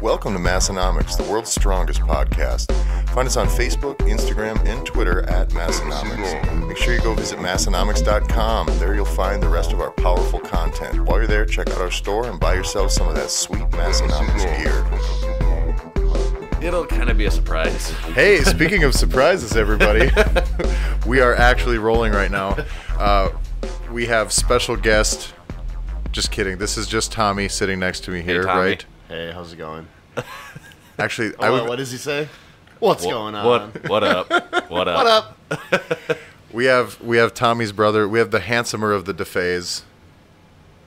Welcome to Massenomics, the world's strongest podcast. Find us on Facebook, Instagram, and Twitter at Massenomics. Make sure you go visit Massenomics.com. There you'll find the rest of our powerful content. While you're there, check out our store and buy yourself some of that sweet Massenomics gear. It'll kind of be a surprise. Hey, speaking of surprises, everybody, we are actually rolling right now. We have special guest. Just kidding. This is just Tommy sitting next to me here, hey, Tommy. Right? Hey, how's it going? Actually, oh, what does he say? What's going on? What up? What up? What up? We have Tommy's brother. We have the handsomer of the DeFeas.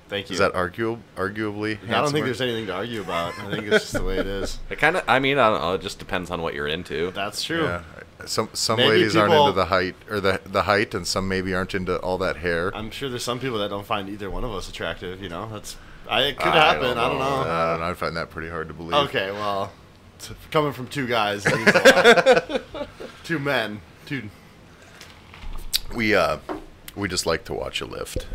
Thank you. Is that arguably? Handsomer? I don't think there's anything to argue about. I think it's just the way it is. It kind of. I mean, I don't know. It just depends on what you're into. That's true. Yeah. Some ladies aren't into the height or the height, and some maybe aren't into all that hair. I'm sure there's some people that don't find either one of us attractive. You know, it could happen. I don't know. I find that pretty hard to believe. Okay, well, coming from two guys, it means a lot. Two men. We just like to watch you lift.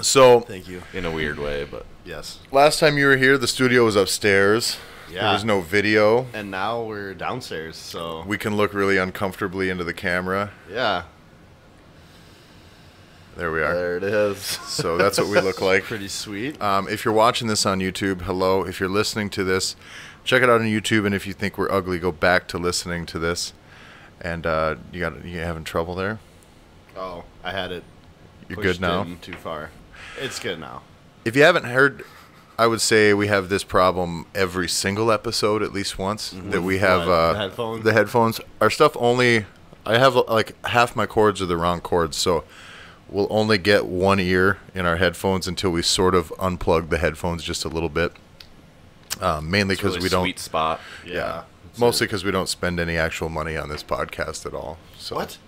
So thank you in a weird way, but yes. Last time you were here, the studio was upstairs. Yeah, there was no video, and now we're downstairs, so we can look really uncomfortably into the camera. Yeah, there we are. There it is. So that's what we look like. Pretty sweet. If you're watching this on YouTube, hello. If you're listening to this, check it out on YouTube. And if you think we're ugly, go back to listening to this. And you having trouble there? Oh, I had it. You're pushed good now. In too far. It's good now. If you haven't heard, I would say we have this problem every single episode, at least once, that we have the headphones. Our stuff only, I have like half my cords are the wrong cords, so we'll only get one ear in our headphones until we sort of unplug the headphones just a little bit. Mainly because really we don't. Sweet spot. Yeah. Mostly because we don't spend any actual money on this podcast at all. So. What?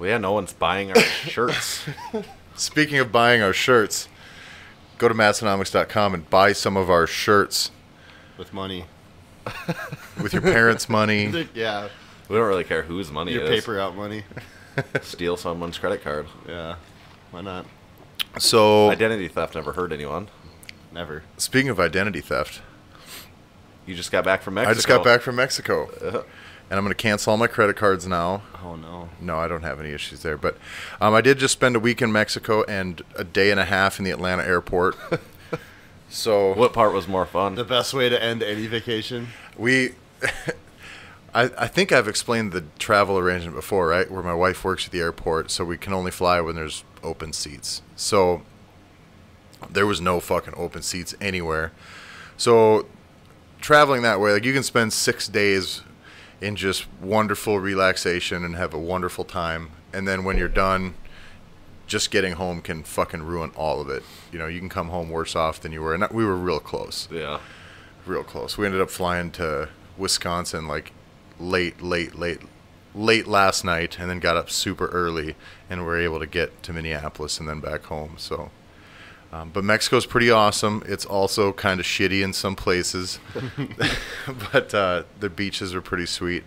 Well, yeah, no one's buying our shirts. Speaking of buying our shirts, go to Massenomics.com and buy some of our shirts. With money. With your parents' money. Yeah. We don't really care whose money it is. Your paper out money. Steal someone's credit card. Yeah. Why not? So identity theft never hurt anyone. Never. Speaking of identity theft. You just got back from Mexico. I just got back from Mexico. And I'm going to cancel all my credit cards now. Oh, no. No, I don't have any issues there. But I did just spend a week in Mexico and a day and a half in the Atlanta airport. So what part was more fun? The best way to end any vacation? I think I've explained the travel arrangement before, right, where my wife works at the airport, so we can only fly when there's open seats. So there was no fucking open seats anywhere. So traveling that way, like you can spend 6 days in just wonderful relaxation and have a wonderful time. And then when you're done, just getting home can fucking ruin all of it. You know, you can come home worse off than you were. And we were real close. Yeah. Real close. We ended up flying to Wisconsin like late last night and then got up super early and were able to get to Minneapolis and then back home. So, but Mexico's pretty awesome. It's also kind of shitty in some places, but the beaches are pretty sweet,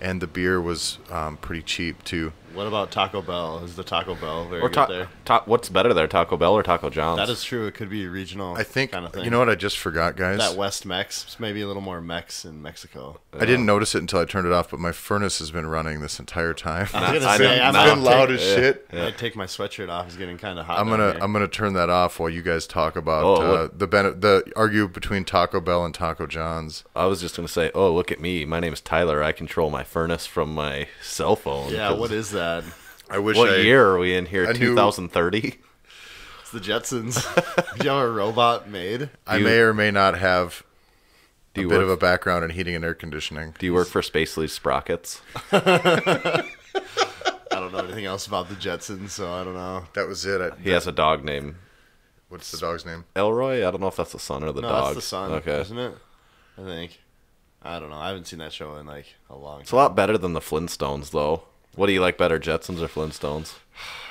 and the beer was pretty cheap too. What about Taco Bell? Is the Taco Bell very good there? What's better there, Taco Bell or Taco John's? That is true. It could be a regional. I think kind of thing. You know what I just forgot, guys. That West Mex, maybe a little more Mex in Mexico. Yeah. I didn't notice it until I turned it off, but my furnace has been running this entire time. It's been loud as shit. Yeah. I take my sweatshirt off. It's getting kind of hot. I'm gonna turn that off while you guys talk about the argue between Taco Bell and Taco John's. I was just gonna say, oh look at me. My name is Tyler. I control my furnace from my cell phone. Yeah. What is that? I wish. What year are we in here? 2030. It's the Jetsons. Do you have a robot made? I may or may not have a bit of a background in heating and air conditioning. Do you work for Spacely Sprockets? I don't know anything else about the Jetsons, so I don't know. That was it. He has a dog name. What's the dog's name? Elroy. I don't know if that's the son or the dog. No, that's the son. Okay, isn't it? I think. I don't know. I haven't seen that show in like a long time. It's a lot better than the Flintstones, though. What do you like better, Jetsons or Flintstones?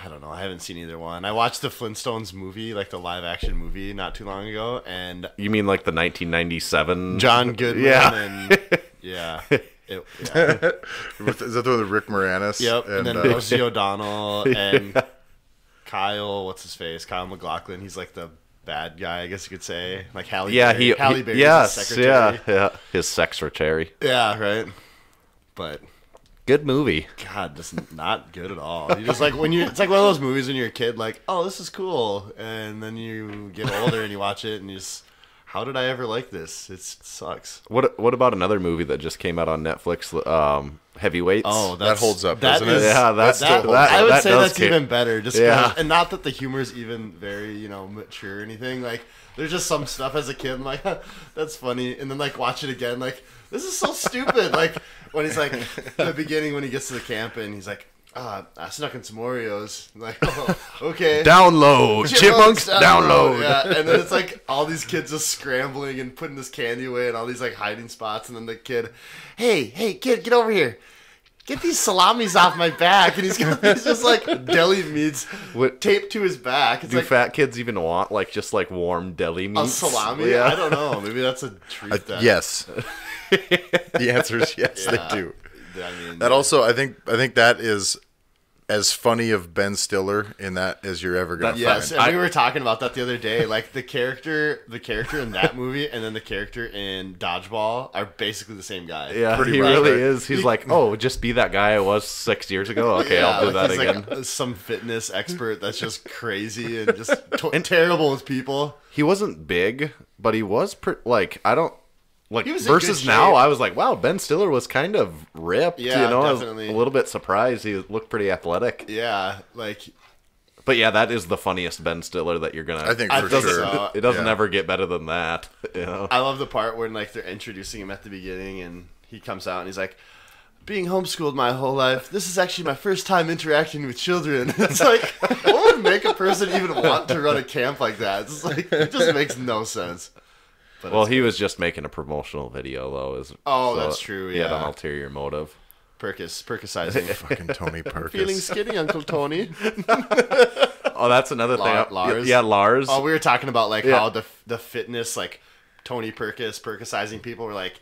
I don't know. I haven't seen either one. I watched the Flintstones movie, like the live-action movie, not too long ago, and you mean like the 1997 John Goodman? Yeah, and, yeah. It, yeah. Is that the one with Rick Moranis? Yep. And then there was the O'Donnell and Kyle, what's his face? Kyle MacLachlan. He's like the bad guy, I guess you could say. Like Halle Berry. Halle Berry is his secretary. Yeah, his secretary. Yeah, right. But good movie. God, just not good at all. You just like when you. It's like one of those movies when you're a kid, like, oh, this is cool, and then you get older and you watch it and you just, how did I ever like this? It sucks. What about another movie that just came out on Netflix? Heavyweights. Oh, that holds up, doesn't it? Yeah, that I would say that's even better. Just and not that the humor is even very mature or anything. Like there's just some stuff as a kid, I'm like, that's funny, and then like watch it again, like. This is so stupid. Like when he's like the beginning when he gets to the camp and he's like, I snuck in some Oreos. I'm like, oh, okay. Download. Chipmunks download. Yeah. And then it's like all these kids just scrambling and putting this candy away and all these like hiding spots, and then the kid, hey kid, get over here. Get these salamis off my back, and he's just like deli meats taped to his back. It's do like, fat kids even want like just like warm deli meats? A salami? Yeah. I don't know. Maybe that's a treat. Yes. The answer is yes. Yeah. They do. I mean, that also, I think that is as funny of Ben Stiller in that as you're ever gonna find. Yes, and we were talking about that the other day. Like the character in that movie, and then the character in Dodgeball are basically the same guy. Yeah, he really is. He's like, oh, just be that guy I was 6 years ago. Okay, yeah, I'll do that again. Like some fitness expert that's just crazy and just terrible with people. He wasn't big, but he was versus now, I was like, wow, Ben Stiller was kind of ripped. Yeah, definitely. I was a little bit surprised. He looked pretty athletic. Yeah, like. But yeah, that is the funniest Ben Stiller that you're gonna. I think for sure. It doesn't ever get better than that. You know? I love the part when like they're introducing him at the beginning, and he comes out and he's like, being homeschooled my whole life, this is actually my first time interacting with children. It's like, what would make a person even want to run a camp like that? It's like, it just makes no sense. But well, he was just making a promotional video, though. That's true. Yeah. He had an ulterior motive. Perkisizing. Fucking Tony Perkis. Feeling skinny, Uncle Tony. Oh, that's another thing. Lars. Yeah, Lars. Oh, we were talking about like how the fitness, like Tony Perkisizing people were like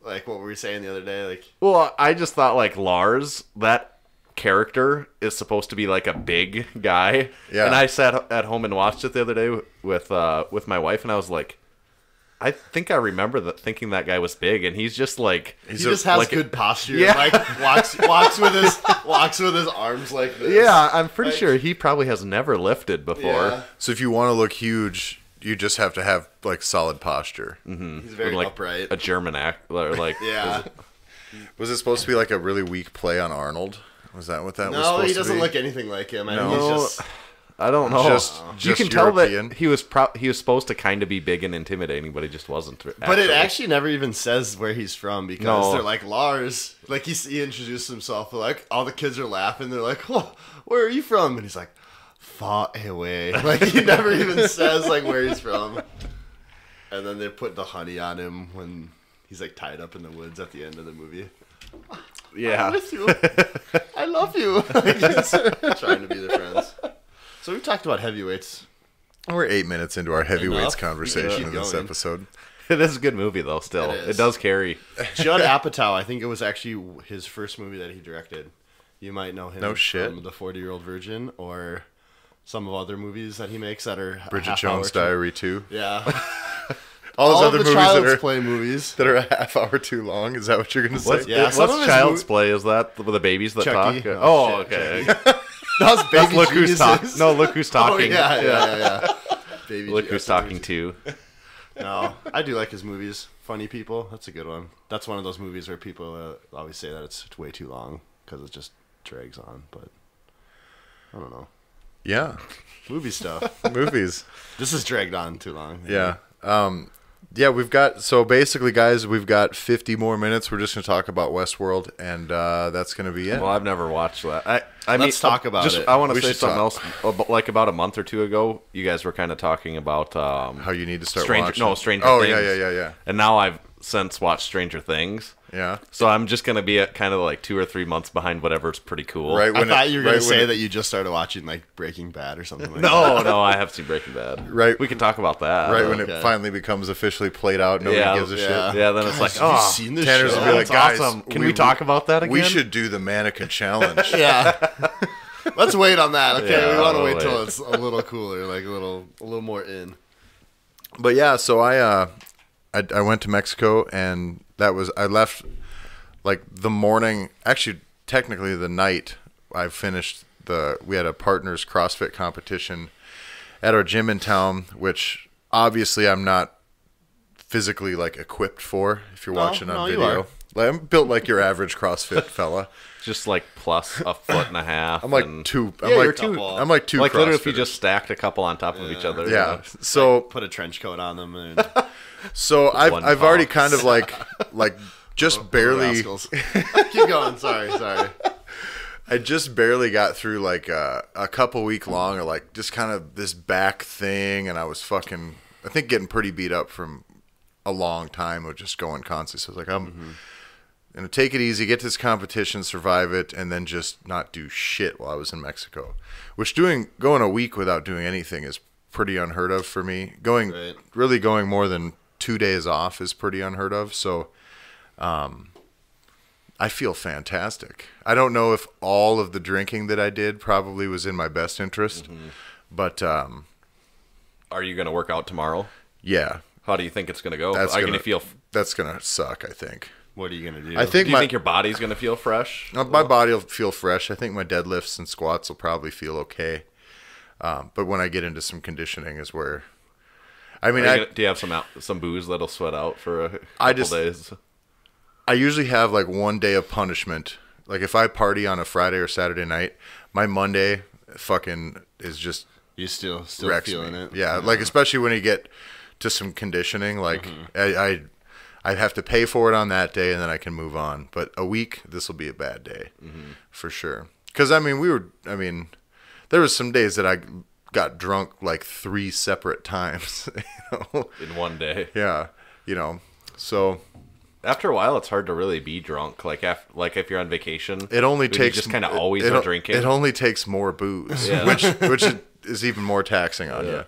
what were we saying the other day? Like, well, I just thought like Lars, that character is supposed to be like a big guy. Yeah. And I sat at home and watched it the other day with my wife, and I was like, I think I remember thinking that guy was big, and he's just like he just has good posture. Yeah. Like walks with his arms like this. Yeah, I'm pretty sure he probably has never lifted before. Yeah. So if you want to look huge, you just have to have like solid posture. Mm-hmm. He's very upright. A German actor, like yeah. Was it supposed to be like a really weak play on Arnold? Was that what that was supposed to be? No, he doesn't look anything like him. No. He's just. I don't know. Just you can European. Tell that he was supposed to kind of be big and intimidating, but he just wasn't. Actually. But it actually never even says where he's from because they're like Lars. Like he introduced himself. Like all the kids are laughing. They're like, oh, "Where are you from?" And he's like, "Far away." Like he never even says like where he's from. And then they put the honey on him when he's like tied up in the woods at the end of the movie. Yeah, I'm with you. I love you. Trying to be their friends. So we've talked about Heavyweights. We're 8 minutes into our Heavyweights conversation in this episode. It is a good movie, though, still. It does carry. Judd Apatow, I think it was actually his first movie that he directed. You might know him from The 40-Year-Old Virgin or some of other movies that he makes that are Bridget Jones' Diary 2. Yeah. All those other movies that are a half hour too long. Is that what you're going to say? Yeah, what's Child's Play? Is that the babies that talk? Oh, okay. That's Look Who's Talking. No, Look Who's Talking. Oh, yeah. Baby Look Who's Talking Too. No, I do like his movies. Funny People. That's a good one. That's one of those movies where people always say that it's way too long because it just drags on. But I don't know. Yeah. Movie stuff. Movies. This is dragged on too long. Maybe. Yeah. Yeah, we've got, so basically, guys, we've got 50 more minutes. We're just going to talk about Westworld, and that's going to be it. Well, I've never watched that. Let's talk about it. I want to say something else. Like about a month or two ago, you guys were kind of talking about how you need to start watching. Stranger Things. Oh, yeah. And now I've since watched Stranger Things. Yeah. So I'm just going to be at kind of like 2 or 3 months behind whatever's pretty cool. Right. When I thought you were going to say that you just started watching like Breaking Bad or something like that. No, I have seen Breaking Bad. Right. We can talk about that. Right. When it finally becomes officially played out, nobody gives a shit. Yeah. Then it's like, oh, seen this Tanner's show? Will be like, guys, awesome. Can we talk about that again? We should do the mannequin challenge. Yeah. Let's wait on that. Okay. Yeah, we want to wait till it's a little cooler, like a little more in. But yeah, so I went to Mexico, and I left like the morning, actually technically the night I finished we had a partners CrossFit competition at our gym in town, which obviously I'm not physically like equipped for if you're watching on video. Like, I'm built like your average CrossFit fella. Just like plus a foot and a half. I'm like two. Like literally, if you just stacked a couple on top of each other. Yeah. You know, so like put a trench coat on them. And so I've already kind of like just barely. Keep going. Sorry. I just barely got through like a couple week long, or like just kind of this back thing, and I was I think getting pretty beat up from a long time of just going constantly. So I was like, you know, take it easy, get to this competition, survive it, and then just not do shit while I was in Mexico. Which going a week without doing anything is pretty unheard of for me. Really going more than 2 days off is pretty unheard of. So I feel fantastic. I don't know if all of the drinking that I did probably was in my best interest. But are you going to work out tomorrow? Yeah. How do you think it's going to go? That's going to suck, I think. What are you going to do? Do you think your body's going to feel fresh? My body will feel fresh. I think my deadlifts and squats will probably feel okay. But when I get into some conditioning is where... I mean, do you have some booze that'll sweat out for a couple days? I usually have like one day of punishment. Like if I party on a Friday or Saturday night, my Monday fucking is just... You're still feeling it. Yeah, like especially when you get to some conditioning. Like I'd have to pay for it on that day, and then I can move on. But a week, this will be a bad day for sure. Because, I mean, there was some days that I got drunk like 3 separate times. You know? In one day. Yeah. You know, so... After a while, it's hard to really be drunk. Like, if you're on vacation, you just kind of always are drinking. It only takes more booze, which is even more taxing on you.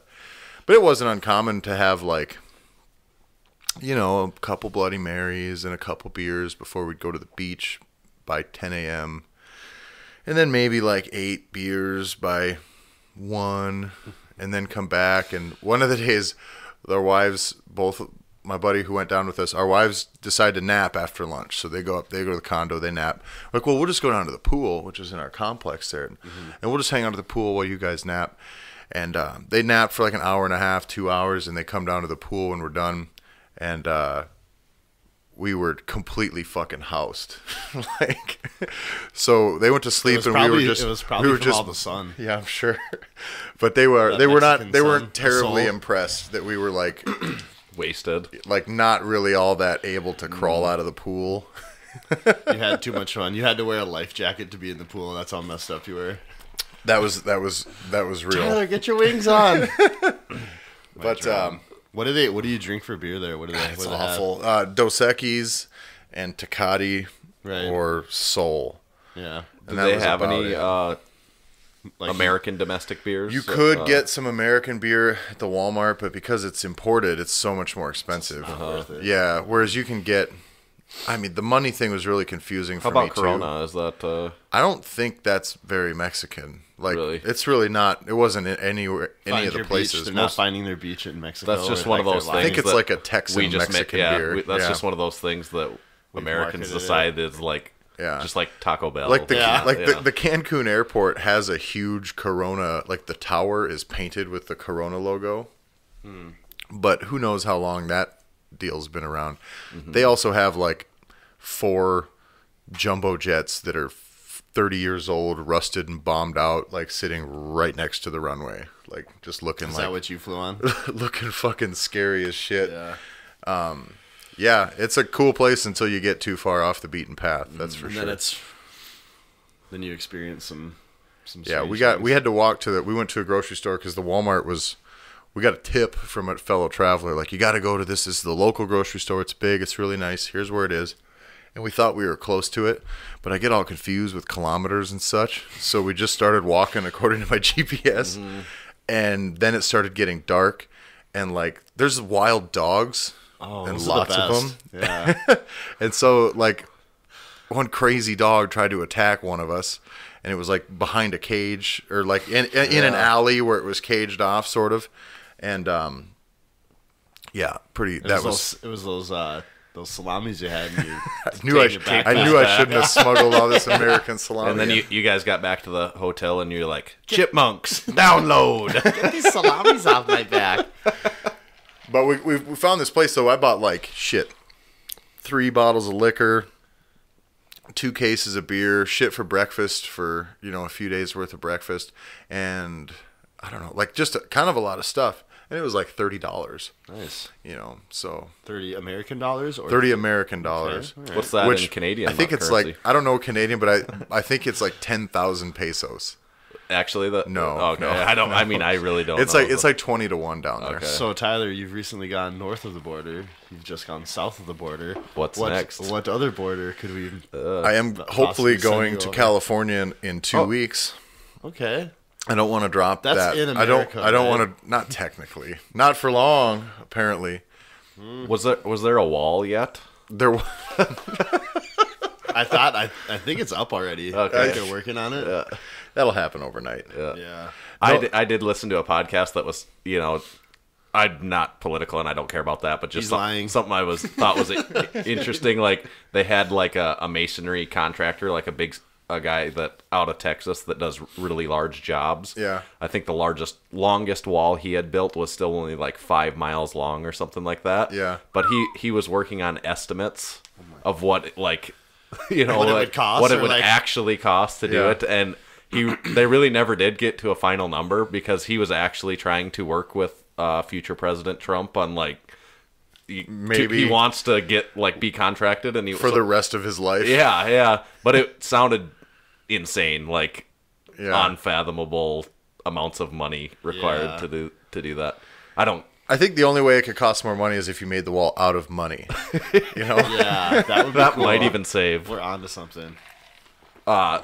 But it wasn't uncommon to have like... you know, a couple Bloody Marys and a couple beers before we'd go to the beach by 10 a.m. And then maybe like 8 beers by 1 and then come back. And one of the days, their wives, both my buddy who went down with us, our wives decide to nap after lunch. So they go up, they go to the condo, they nap. Like, well, we'll just go down to the pool, which is in our complex there. And we'll just hang out at the pool while you guys nap. And they nap for like an hour and a half, 2 hours, and they come down to the pool when we're done. And we were completely fucking housed. Like, so they went to sleep, and we were just all the sun. Yeah, I'm sure. But they weren't terribly impressed that we were like wasted, like not really all that able to crawl out of the pool. You had too much fun. You had to wear a life jacket to be in the pool, and that's how messed up you were. That was real. Tyler, get your wings on. But What do you drink for beer there? It's awful. Dos Equis and Tecate or Sol. Yeah. Do they have any like American domestic beers? You could get some American beer at the Walmart, but because it's imported, it's so much more expensive. It's not worth it. Yeah. Whereas you can get... I mean, the money thing was really confusing for me, too. How about Corona? Is that... I don't think that's very Mexican. Like, really? It's really not... It wasn't in any of the places. They're not finding their beach in Mexico. That's just one of those things. I think it's like a Texan Mexican beer. That's just one of those things that Americans decide is like... Yeah. Just like Taco Bell. Like the Cancun airport has a huge Corona... Like, the tower is painted with the Corona logo. But who knows how long that... deal's been around. They also have like 4 jumbo jets that are 30 years old, rusted and bombed out, like sitting right next to the runway, like just looking like... Is that what you flew on? Looking fucking scary as shit. Yeah. Yeah, it's a cool place until you get too far off the beaten path. That's for sure. Then you experience some... Yeah, we had to walk to we went to a grocery store because the Walmart was we got a tip from a fellow traveler, like, you got to go to this. This is the local grocery store. It's big. It's really nice. Here's where it is. And we thought we were close to it, but I get all confused with kilometers and such. So we just started walking according to my GPS. Mm-hmm. And then it started getting dark. And, like, there's wild dogs and lots of them. Yeah. And so, like, one crazy dog tried to attack one of us. And it was, like, behind a cage or, like, in an alley where it was caged off, sort of. And, yeah, pretty. Those salamis you had. And you I knew I shouldn't have smuggled all this American salami. And then you guys got back to the hotel and you're like, chipmunks, download. Get these salamis off my back. But we found this place, so I bought, like, shit, 3 bottles of liquor, 2 cases of beer, shit for breakfast for, you know, a few days worth of breakfast. And I don't know, like, just kind of a lot of stuff. And it was like $30. Nice. You know, so. $30 American dollars? Or 30 American dollars. Okay. Right. What's that in Canadian? I think it's currency? Like, I don't know Canadian, but I think it's like 10,000 pesos. Actually, the no, oh, okay. No, I don't. No. I mean, I really don't. It's know, like but... it's like 20 to 1 down there. Okay. So Tyler, you've recently gone north of the border. You've just gone south of the border. What next? What other border could we? I am hopefully going to California in 2 weeks. Okay. I don't want to drop that. That's in America. I don't right? want to. Not technically. Not for long. Apparently. Was there a wall yet? There was. I think it's up already. Okay. I think they're working on it. That'll happen overnight. Yeah. I did listen to a podcast that was, you know, I'm not political and I don't care about that, but just something I thought was interesting. Like, they had like a masonry contractor, like a guy that out of Texas that does really large jobs. Yeah. I think the longest wall he had built was still only like 5 miles long or something like that. Yeah. But he was working on estimates of what, like, you know, what it would actually cost to do it. And they really never did get to a final number because he was actually trying to work with future President Trump on, like, maybe he wants to get, like, be contracted and for the rest of his life. Yeah, yeah. But it sounded insane, like unfathomable amounts of money required to do that. I think the only way it could cost more money is if you made the wall out of money. You know? Yeah, that would be that cool. Might even save. We're on to something.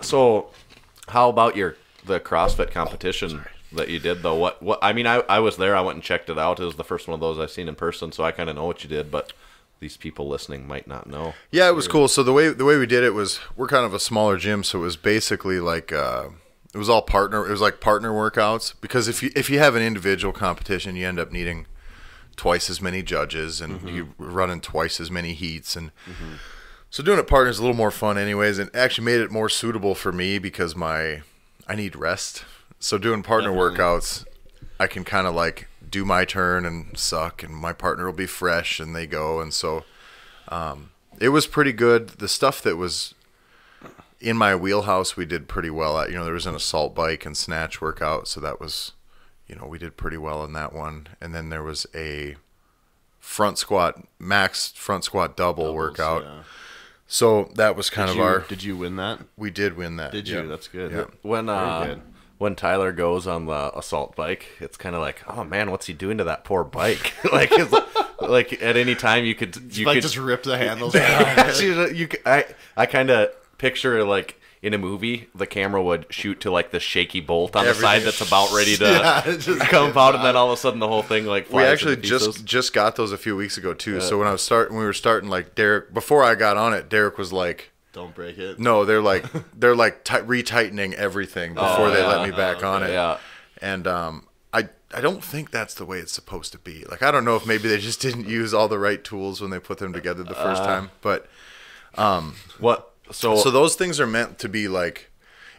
So how about the CrossFit competition that you did though? What I mean, I was there, I went and checked it out. It was the first one of those I've seen in person, so I kinda know what you did, but these people listening might not know. Yeah, it was cool. So the way we did it was, we're kind of a smaller gym, so it was basically like it was all partner. It was like partner workouts, because if you have an individual competition, you end up needing twice as many judges and you run in twice as many heats, and so doing it partner is a little more fun anyways, and actually made it more suitable for me because I need rest. So doing partner workouts, I can kind of like do my turn and suck, and my partner will be fresh and they go, and so it was pretty good. The stuff that was in my wheelhouse we did pretty well at. You know, there was an assault bike and snatch workout, so that was, you know, we did pretty well in that one. And then there was a front squat double workout. Yeah. So that was kind of our... Did you win that? We did win that. Did you? That's good. Yeah. When Tyler goes on the assault bike, it's kind of like, oh man, what's he doing to that poor bike? Like, it's like at any time you could just rip the handles out. I kind of picture, like, in a movie, the camera would shoot to, like, the shaky bolt on the side that's about ready to come out, and then all of a sudden the whole thing, like, flies. We actually just got those a few weeks ago too. So when we were starting, like, Derek, before I got on it, Derek was like, "Don't break it." No, they're like retightening everything before they let me back on it. Yeah. And I don't think that's the way it's supposed to be. Like, I don't know if maybe they just didn't use all the right tools when they put them together the first time, but So those things are meant to be, like,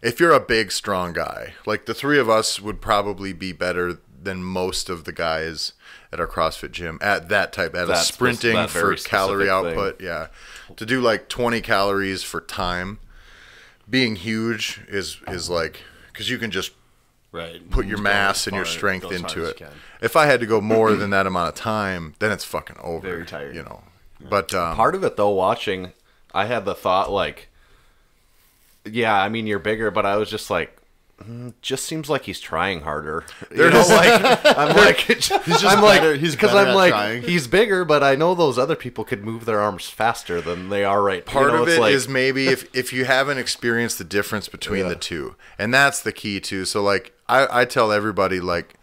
if you're a big, strong guy, like the three of us would probably be better than most of the guys at our CrossFit gym at that type, at a sprinting for calorie output. Yeah. To do like 20 calories for time, being huge is like, 'cause you can just put your mass and your strength into it. If I had to go more than that amount of time, then it's fucking over. Very tired. You know, but part of it though, watching, I had the thought, like, yeah, I mean, you're bigger, but I was just like, just seems like he's trying harder. You know, like, I'm like, he's just I'm like, he's bigger, but I know those other people could move their arms faster than they are right now. Part of it is maybe if you haven't experienced the difference between the two, and that's the key too. So like, I tell everybody like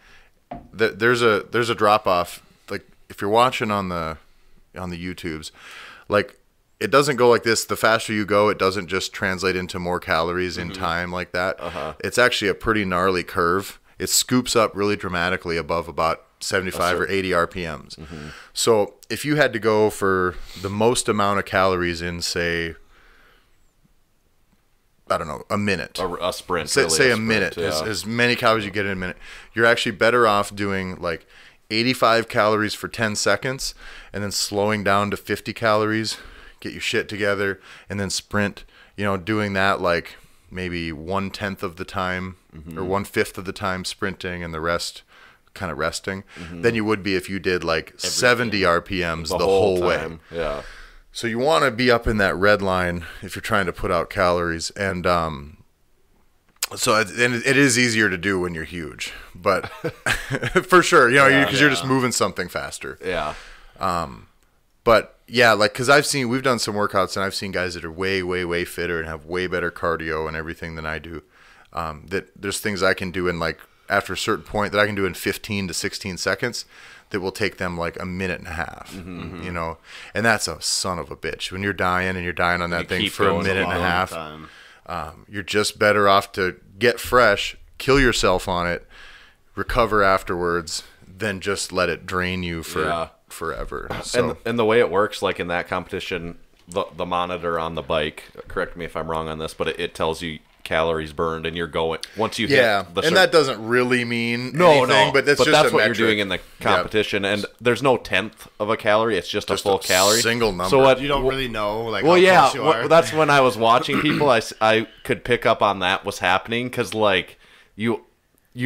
that there's a drop off. Like if you're watching on the YouTubes, like it doesn't go like this. The faster you go, it doesn't just translate into more calories in time like that. It's actually a pretty gnarly curve. It scoops up really dramatically above about 75 or 80 RPMs. So if you had to go for the most amount of calories in, say, I don't know, a minute. A sprint. Say a minute. Yeah. As many calories you get in a minute. You're actually better off doing like 85 calories for 10 seconds and then slowing down to 50 calories. Get your shit together and then sprint, you know, doing that like maybe 1/10 of the time or 1/5 of the time sprinting and the rest kind of resting than you would be if you did like everything. 70 RPMs the whole way. Yeah. So you want to be up in that red line if you're trying to put out calories. And it is easier to do when you're huge, but for sure, you know, because you're just moving something faster. Yeah. But yeah, like, cause we've done some workouts and I've seen guys that are way, way, way fitter and have way better cardio and everything than I do. That there's things I can do in like, after a certain point that I can do in 15 to 16 seconds that will take them like a minute and a half, you know? And that's a son of a bitch when you're dying and you're dying on that thing for a minute and a half. You're just better off to get fresh, kill yourself on it, recover afterwards, than just let it drain you for forever. So. And the way it works, like in that competition, the monitor on the bike, correct me if I'm wrong on this, but it tells you calories burned and you're going once you hit the and that doesn't really mean anything, but that's just what metric. You're doing in the competition. And there's no 1/10 of a calorie, it's just a full calorie, single number. So what you don't really know, like, well, yeah, that's when I was watching people, I could pick up on that was happening, because like you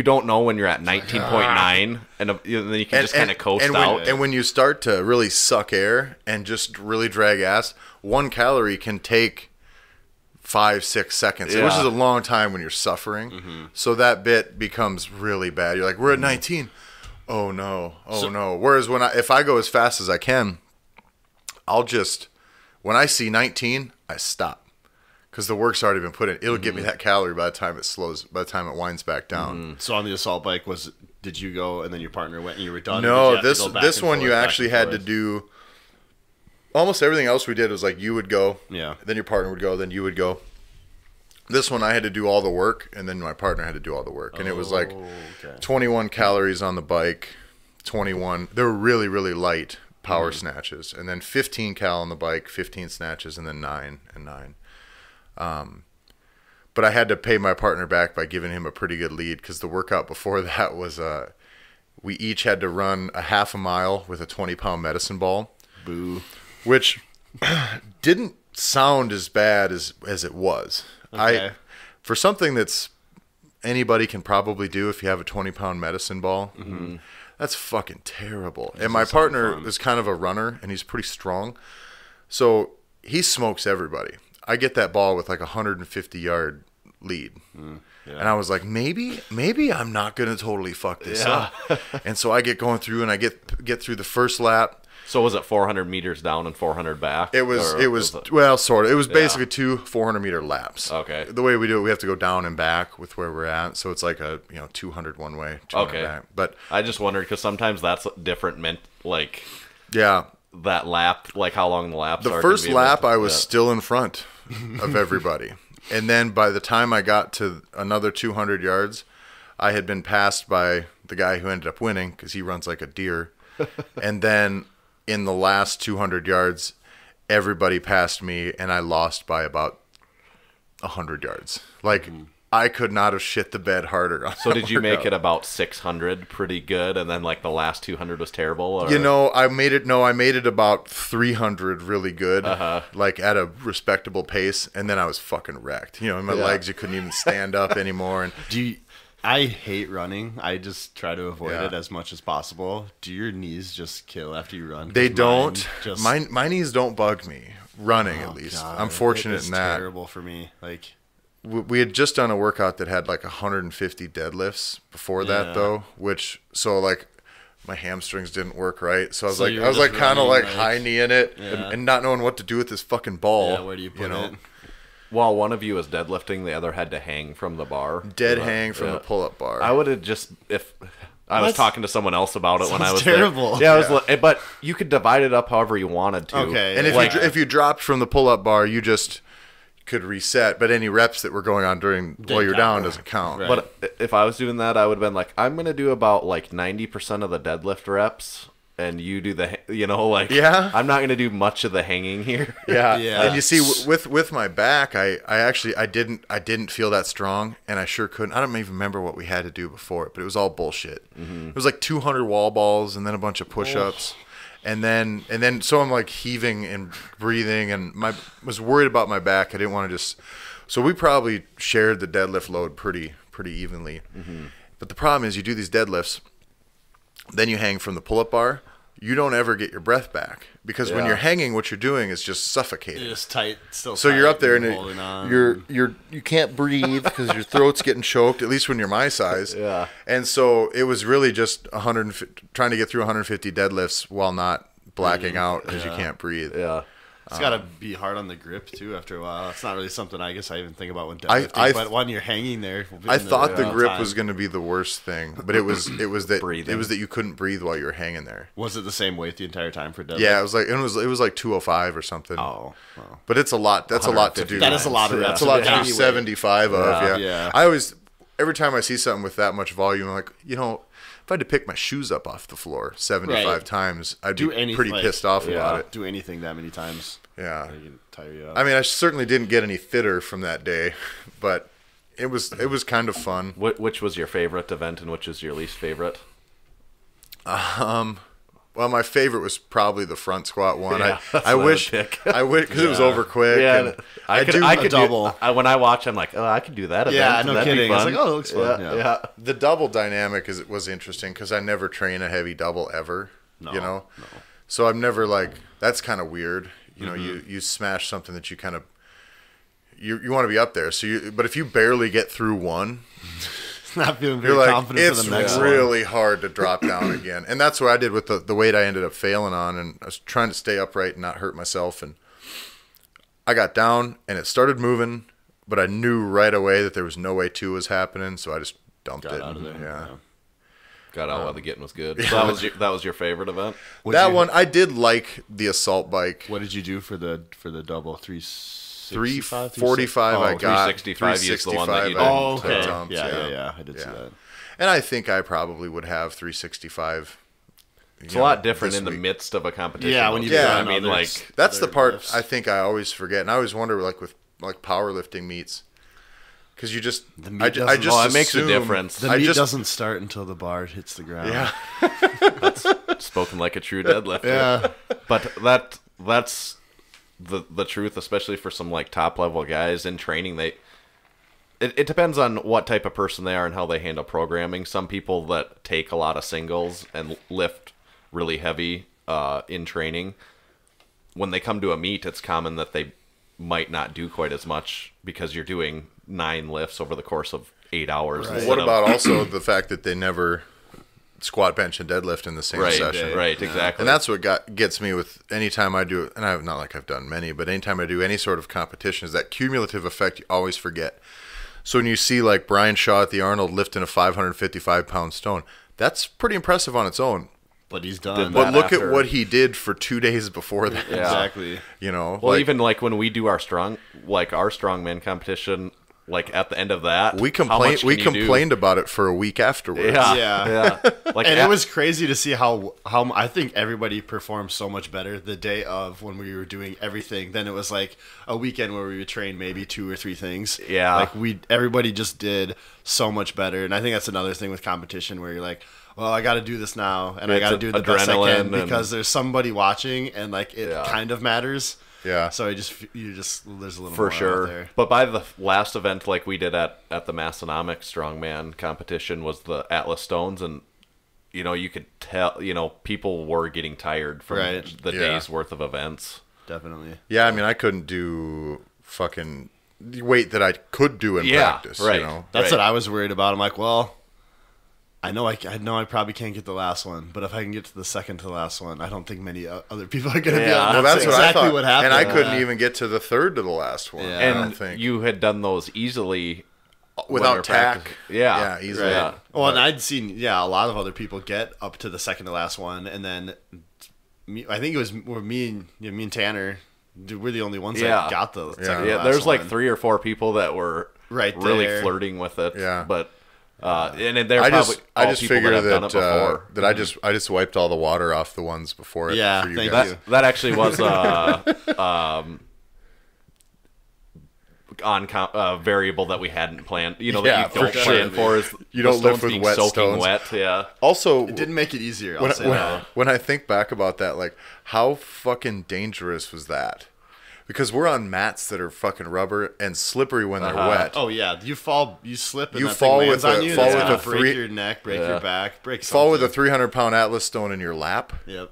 don't know when you're at 19.9, and then you can just kind of coast out. And when you start to really suck air and just really drag ass, 1 calorie can take 5-6 seconds, which is a long time when you're suffering. So that bit becomes really bad. You're like, we're at 19. Oh, no. Oh, no. Whereas when if I go as fast as I can, I'll just – when I see 19, I stop. Because the work's already been put in, it'll give me that calorie by the time it slows, by the time it winds back down. So on the assault bike, did you go and then your partner went and you were done? No, this one you actually had to do. Almost everything else we did was like you would go, then your partner would go, then you would go. This one I had to do all the work, and then my partner had to do all the work, and it was like 21 calories on the bike, 21. They were really, really light power snatches, and then 15 cal on the bike, 15 snatches, and then 9 and 9. But I had to pay my partner back by giving him a pretty good lead, because the workout before that was we each had to run a half a mile with a 20-pound medicine ball. Boo. Which didn't sound as bad as it was. Okay. For something that's anybody can probably do if you have a 20-pound medicine ball, that's fucking terrible. And my partner is kind of a runner, and he's pretty strong. So he smokes everybody. I get that ball with like a 150-yard lead. And I was like, maybe I'm not going to totally fuck this up. And so I get going through and I get through the first lap. So was it 400 meters down and 400 back? It was well, sort of. It was basically two 400-meter laps. Okay. The way we do it, we have to go down and back with where we're at. So it's like a, you know, 200 one way, 200 back. But I just wondered, because sometimes that's different meant like that lap, like how long the laps are. The first lap I was still in front of everybody. And then by the time I got to another 200 yards, I had been passed by the guy who ended up winning, because he runs like a deer. And then in the last 200 yards, everybody passed me, and I lost by about 100 yards. Like, I could not have shit the bed harder. So did you make it about 600 pretty good, and then like the last 200 was terrible? Or? You know, I made it about 300 really good, like at a respectable pace, and then I was fucking wrecked. You know, in my legs, you couldn't even stand up anymore. And I hate running. I just try to avoid it as much as possible. Do your knees just kill after you run? They don't. My knees don't bug me running, at least. God, I'm fortunate in that. It's terrible for me. Like, we had just done a workout that had like 150 deadlifts before that though, which, so like my hamstrings didn't work right. So I was so like, I was like kind of like high kneeing it and not knowing what to do with this fucking ball. Yeah, where do you put it? While one of you was deadlifting, the other had to hang from the bar. Hang from the pull-up bar. I would have just, if I was talking to someone else about it when I was terrible. There. Yeah, I was, but you could divide it up however you wanted to. Okay. And if like, if you dropped from the pull-up bar, you just could reset, but any reps that were going on during while you're down doesn't count. Right. But if I was doing that, I would have been like, I'm going to do about like 90% of the deadlift reps. And you do the, you know, like, I'm not going to do much of the hanging here. And you see with my back, I actually didn't feel that strong, and I sure couldn't. I don't even remember what we had to do before it, but it was all bullshit. It was like 200 wall balls and then a bunch of push-ups. And then, so I'm like heaving and breathing, and I was worried about my back. I didn't want to just, so we probably shared the deadlift load pretty evenly. But the problem is you do these deadlifts, then you hang from the pull-up bar. You don't ever get your breath back, because when you're hanging, what you're doing is just suffocating. You're just tight, still. So tight, you're up there and you can't breathe because your throat's getting choked. At least when you're my size. And so it was really just trying to get through 150 deadlifts while not blacking out because you can't breathe. It's got to be hard on the grip too. After a while, it's not really something I guess I even think about when deadlifting. But when you're hanging there, I thought the grip was going to be the worst thing, but it was that breathing. It was that you couldn't breathe while you were hanging there. Was it the same weight the entire time for deadlift? Yeah, it was like 205 or something. Oh, wow. But it's a lot. That's a lot to do. That is a lot of reps. That's a lot to do. 75 of I always, every time I see something with that much volume, I'm like, you know, if I had to pick my shoes up off the floor 75 times, I'd be pretty pissed off about it. Do anything that many times. Yeah. Tire you out. I mean, I certainly didn't get any fitter from that day, but it was kind of fun. Which was your favorite event and which is your least favorite? Well, my favorite was probably the front squat one. Yeah, I wish because it was over quick. Yeah, I could do double. When I watch, I'm like, oh, I could do that. Yeah, no kidding. It's like, oh, it looks fun. Yeah. The double dynamic was interesting because I never train a heavy double ever. No, you know, so I'm never like, that's kind of weird. You know, you smash something that you kind of you want to be up there. So but if you barely get through one. Not feeling very confident for the next one. It's really hard to drop down again. And that's what I did with the weight I ended up failing on. And I was trying to stay upright and not hurt myself. And I got down and it started moving, but I knew right away that there was no way two was happening. So I just dumped it. Got out of there. Yeah. Got out while the getting was good. So that was your favorite event? That one, I did like the assault bike. What did you do for the double? 345 I got. 365 is the one that you did. Oh, okay. Yeah. I did see that. And I think I probably would have 365. It's a lot different in the midst of a competition. Yeah, when you do that, I mean, like... That's the part I think I always forget. And I always wonder, like, with like powerlifting meets, because you just... The meat it makes a difference. The meat doesn't start until the bar hits the ground. Yeah. That's spoken like a true deadlifter. Yeah. But that's... The truth, especially for some like top level guys in training, it depends on what type of person they are and how they handle programming. Some people that take a lot of singles and lift really heavy in training, when they come to a meet, it's common that they might not do quite as much because you're doing 9 lifts over the course of 8 hours. Right. What about also the fact that they never squat, bench, and deadlift in the same session. Right, exactly. And that's what gets me with any time I do, and I'm not like I've done many, but anytime I do any sort of competition, is that cumulative effect you always forget. So when you see like Brian Shaw at the Arnold lifting a 555-pound stone, that's pretty impressive on its own. But he's done. But look at what he did for 2 days before that. Yeah. Exactly. You know. Well, like, even like when we do our strongman competition. Like at the end of that, we complained about it for a week afterwards. Yeah. Like, and it was crazy to see how I think everybody performed so much better the day of when we were doing everything. Then it was like a weekend where we would train maybe 2 or 3 things. Yeah, like everybody just did so much better. And I think that's another thing with competition where you're like, well, I got to do this now, and I got to do the best I can because there's somebody watching, and like it kind of matters. Yeah. So you just there's a little for more sure. Out there. But by the last event, like we did at the Massenomics strongman competition, was the Atlas Stones, and you know you could tell people were getting tired from the day's worth of events. Definitely. Yeah, I mean I couldn't do fucking weight that I could do in practice. Right. You know? That's what I was worried about. I'm like, well, I know I probably can't get the last one, but if I can get to the second to the last one, I don't think many other people are going to be able to. Well, that's exactly what happened. And I couldn't even get to the third to the last one. Yeah. And I don't think. You had done those easily. Without tack. Yeah. Yeah, easily. Yeah. Well, and I'd seen, a lot of other people get up to the second to last one. And then I think it was me and Tanner, we're the only ones that got the second to last one. There's like 3 or 4 people that were really flirting with it. Yeah. But... and they're I just figured that I just wiped all the water off the ones before it. Yeah, for you guys. That actually was on a variable that we hadn't planned. You know, that you don't plan for is you don't live with wet stones. Wet, yeah. Also, it didn't make it easier. When I think back about that, like how fucking dangerous was that? Because we're on mats that are fucking rubber and slippery when they're wet. Oh yeah, you fall, you slip, and you fall with a break your neck, break your back, break something. Fall with a 300-pound Atlas stone in your lap. Yep.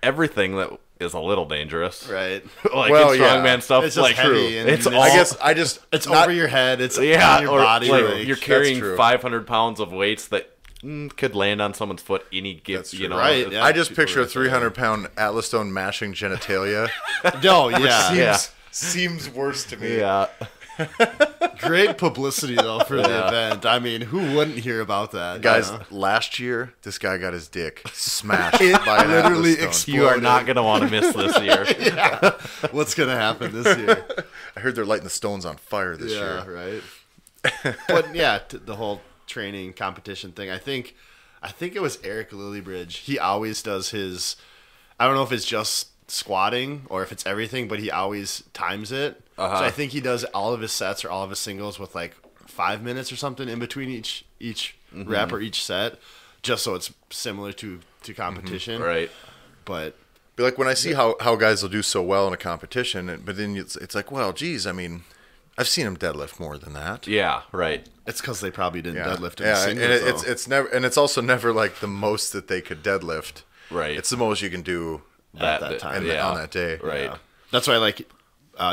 Everything that is a little dangerous, right? Like in strongman stuff, it's like heavy. And it's all, I guess I just it's not, over your head. It's on your body. Like, you're carrying 500 pounds of weights that could land on someone's foot any gift, you know. Right. Yeah. I just picture a 300-pound Atlas stone mashing genitalia. No, seems worse to me. Yeah. Great publicity though for the event. I mean, who wouldn't hear about that? Guys, last year this guy got his dick smashed by an literally Atlas stone. You are not going to want to miss this year. What's going to happen this year? I heard they're lighting the stones on fire this year. Yeah, right. But yeah, the whole training competition thing. I think it was Eric Lillybridge. He always does his, I don't know if it's just squatting or if it's everything, but he always times it. So I think he does all of his sets or all of his singles with like 5 minutes or something in between each rep or each set, just so it's similar to competition. Right. But like when I see how guys will do so well in a competition, but then it's like, well, geez, I mean, I've seen them deadlift more than that. Yeah, right. It's because they probably didn't deadlift. In singles, and it's never, and it's also never like the most that they could deadlift. Right. It's the most you can do at that time on that day. Right. Yeah. That's why, like,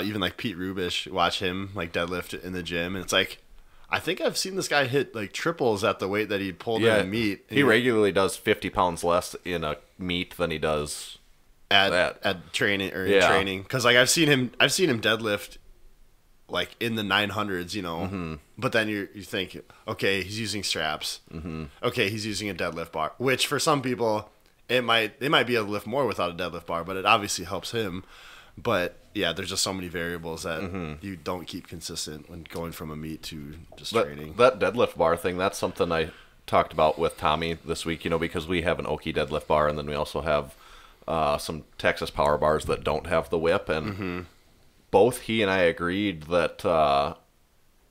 even like Pete Rubish, watch him like deadlift in the gym, and it's like, I think I've seen this guy hit like triples at the weight that he pulled in a meet. He regularly does 50 pounds less in a meet than he does at training or in training. Because like I've seen him deadlift like in the 900s, you know, but then you think, okay, he's using straps. Okay. He's using a deadlift bar, which for some people they might be able to lift more without a deadlift bar, but it obviously helps him. But yeah, there's just so many variables that you don't keep consistent when going from a meet to just training. That deadlift bar thing, that's something I talked about with Tommy this week, you know, because we have an Oki deadlift bar, and then we also have some Texas power bars that don't have the whip. And both he and I agreed that,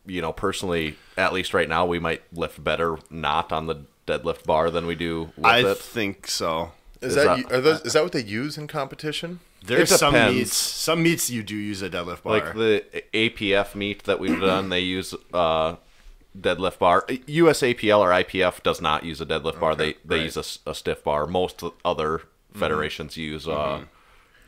you know, personally, at least right now, we might lift better not on the deadlift bar than we do with it. I think so. Is that what they use in competition? There's some meets. Some meets you do use a deadlift bar. Like the APF meet that we've done, they use deadlift bar. USAPL or IPF does not use a deadlift bar. They use a stiff bar. Most other federations use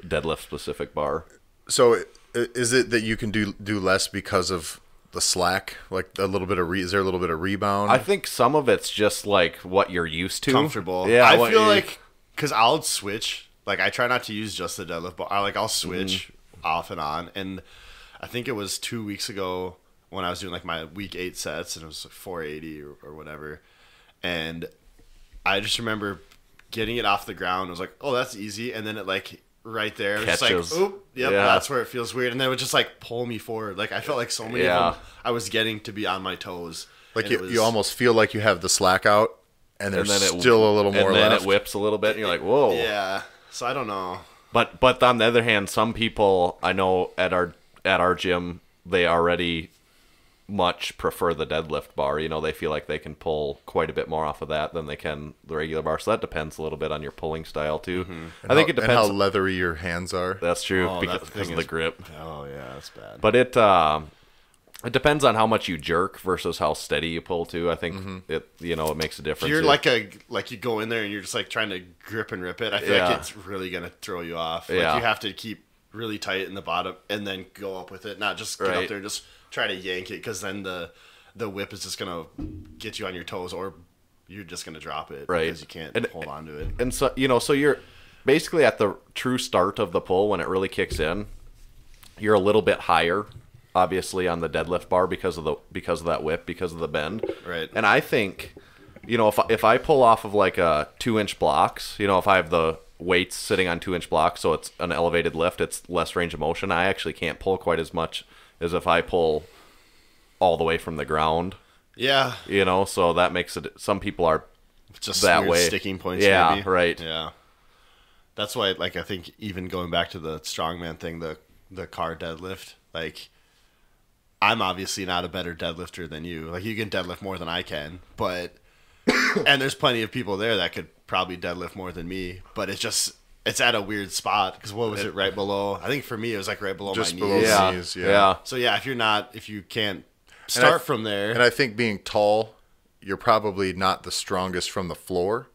deadlift-specific bar. So... Is it that you can do less because of the slack? Like a little bit of is there a little bit of rebound? I think some of it's just like what you're used to, comfortable. Yeah, I feel like because I'll switch. Like I try not to use just the deadlift, but I'll switch off and on. And I think it was 2 weeks ago when I was doing like my week 8 sets, and it was like 480 or whatever. And I just remember getting it off the ground. I was like, oh, that's easy. And then it like. Right there, it's like, oop, yep, that's where it feels weird, and they would just like pull me forward. Like I felt like so many of them, I was getting to be on my toes. Like you almost feel like you have the slack out, and then still a little more. And then left. It whips a little bit, and you're like, whoa. Yeah. So I don't know. But on the other hand, some people I know at our gym, they already much prefer the deadlift bar. You know, they feel like they can pull quite a bit more off of that than they can the regular bar. So that depends a little bit on your pulling style too. I think it depends on how leathery your hands are. That's true, because of the grip. Oh yeah, that's bad. But it depends on how much you jerk versus how steady you pull too. I think it makes a difference. If you're like you go in there and you're just like trying to grip and rip it. I feel like it's really gonna throw you off. Like you have to keep really tight in the bottom and then go up with it, not just get up there and just. try to yank it, because then the whip is just going to get you on your toes, or you're just going to drop it, right? Because you can't hold on to it. And so, you know, so you're basically at the true start of the pull when it really kicks in. You're a little bit higher, obviously, on the deadlift bar because of that whip, because of the bend. Right. And I think, you know, if I pull off of like a 2-inch blocks, you know, if I have the weights sitting on 2-inch blocks, so it's an elevated lift, it's less range of motion. I actually can't pull quite as much as if I pull all the way from the ground. Yeah. You know, so that makes it, some people are just that way. Sticking points. Yeah. Maybe. Right. Yeah. That's why, like, I think even going back to the strongman thing, the car deadlift, like, I'm obviously not a better deadlifter than you. Like, you can deadlift more than I can, but, and there's plenty of people there that could probably deadlift more than me, but it's just, it's at a weird spot, because what was it right below? I think for me, it was like right below just my knees. Below the knees, yeah. So yeah, if you can't start from there. And I think being tall, you're probably not the strongest from the floor.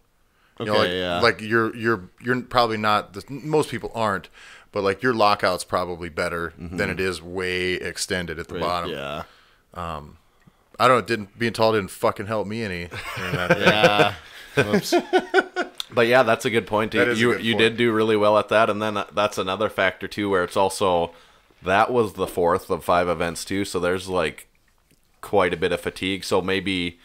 You know, like you're probably not. Most people aren't, but like your lockout's probably better than it is way extended at the bottom. Yeah. I don't know. Being tall didn't fucking help me any. Yeah. Oops. But yeah, that's a good point. You did do really well at that, and then that's another factor too, where it's also that was the fourth of 5 events too, so there's like quite a bit of fatigue. So maybe,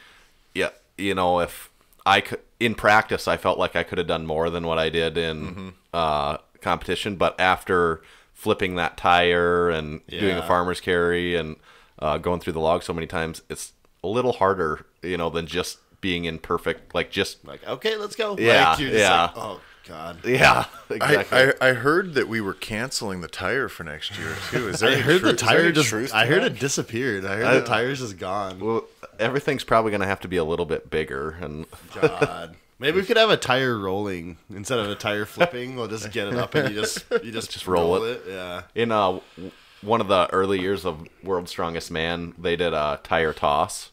yeah, you know, if I could. In practice, I felt like I could have done more than what I did in competition. But after flipping that tire and doing a farmer's carry and going through the log so many times, it's a little harder, you know, than just being in perfect, like just like, okay, let's go. Yeah, like, like, oh God. Yeah, exactly. I heard that we were canceling the tire for next year too. Is there I heard the tire just. I heard it disappeared. I heard the tire's just gone. Well, everything's probably going to have to be a little bit bigger. And God, maybe we could have a tire rolling instead of a tire flipping. We'll just get it up and you just roll it. Yeah. In one of the early years of World's Strongest Man, they did a tire toss,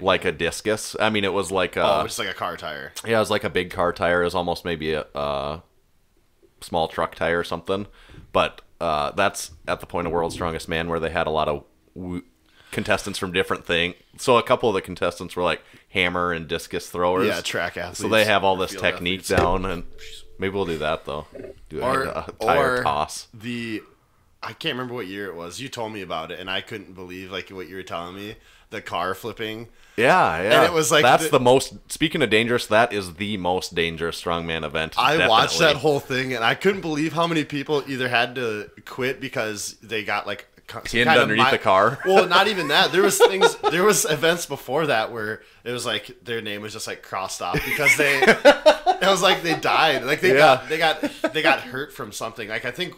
like a discus. I mean, it was like a just like a car tire. Yeah, it was like a big car tire. It was almost maybe a small truck tire or something. But that's at the point of World's Strongest Man where they had a lot of contestants from different things. So a couple of the contestants were like hammer and discus throwers. Yeah, track athletes. So they have all this technique down, and maybe we'll do that though. Do a tire toss. I can't remember what year it was. You told me about it, and I couldn't believe like what you were telling me. The car flipping. Yeah, yeah. And it was like that's the most. Speaking of dangerous, that is the most dangerous strongman event. I watched that whole thing, and I couldn't believe how many people either had to quit because they got like. Pinned underneath the car. Well, not even that. There was events before that where it was like their name was just like crossed off because it was like they died. Like they got hurt from something. Like I think,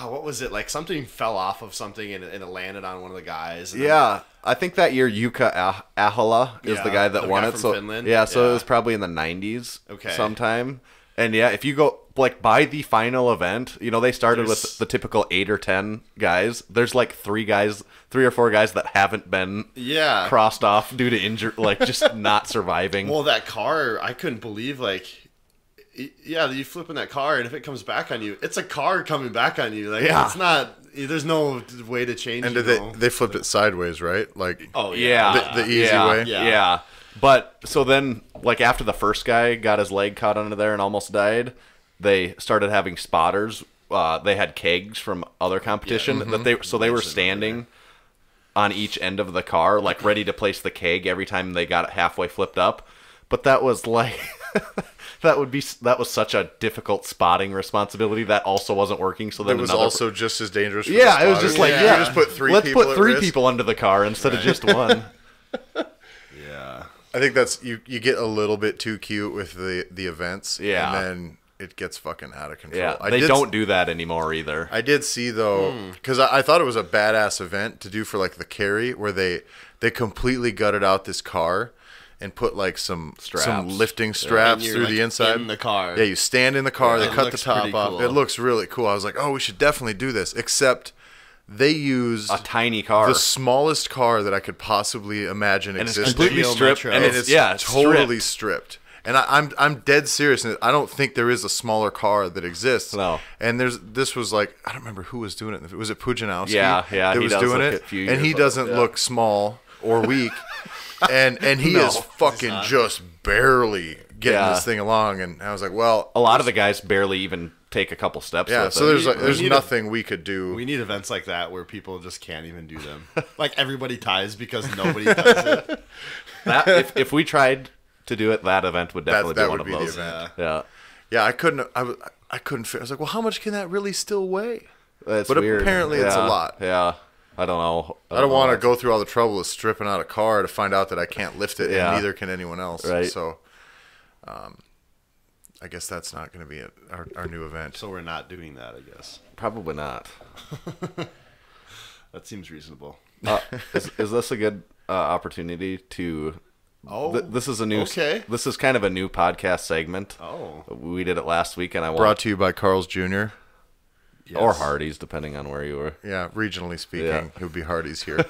what was it? Like something fell off of something and it landed on one of the guys. And then, I think that year Yuka Ahola is the guy that won it. So Finland. So it was probably in the 90s. Okay. Sometime. And yeah, if you go like by the final event, you know, they started with the typical 8 or 10 guys. There's like 3 or 4 guys that haven't been crossed off due to injury, like just not surviving. Well, that car, I couldn't believe like, you flip in that car and if it comes back on you, it's a car coming back on you. Like it's not, there's no way to change it. And they flipped it sideways, right? Like, the easy way. Yeah. But so then like after the first guy got his leg caught under there and almost died, they started having spotters. They had kegs from other competition that they were standing on each end of the car, like ready to place the keg every time they got it halfway flipped up. But that was like that was such a difficult spotting responsibility that also wasn't working. So then it was also just as dangerous. For the spotters. It was just like you just put three people under the car instead of just one. I think that's you get a little bit too cute with the events, and then it gets fucking out of control. Yeah, they don't do that anymore either. I did see though, because I thought it was a badass event to do for like the carry, where they completely gutted out this car and put like some lifting straps through like the inside in the car. Yeah, you stand in the car. They cut the top off. Cool. It looks really cool. I was like, oh, we should definitely do this. Except. They used a tiny car, the smallest car that I could possibly imagine existed, and it's completely stripped, and it's totally stripped. And I'm dead serious. And I don't think there is a smaller car that exists. No. And this was like, I don't remember who was doing it. Was it Pujanowski? Yeah, yeah. That was doing it. And he doesn't look small or weak. And he is fucking just barely getting this thing along. And I was like, well, a lot of the guys barely even take a couple steps. Yeah. So there's nothing we could do. We need events like that where people just can't even do them. Like everybody ties because nobody does it. If we tried to do it, that event would definitely be one of those. Yeah. I couldn't. I was like, well, how much can that really still weigh? That's but weird. Apparently, it's a lot. Yeah. I don't know. I don't want to go through all the trouble of stripping out a car to find out that I can't lift it, and neither can anyone else. Right. So, I guess that's not going to be our new event. So we're not doing that, I guess. Probably not. That seems reasonable. Is this a good opportunity to? Oh, this is a new. Okay. This is kind of a new podcast segment. Oh, we did it last week, and brought to you by Carl's Jr. Yes. Or Hardee's, depending on where you were. Yeah, regionally speaking, it would be Hardee's here.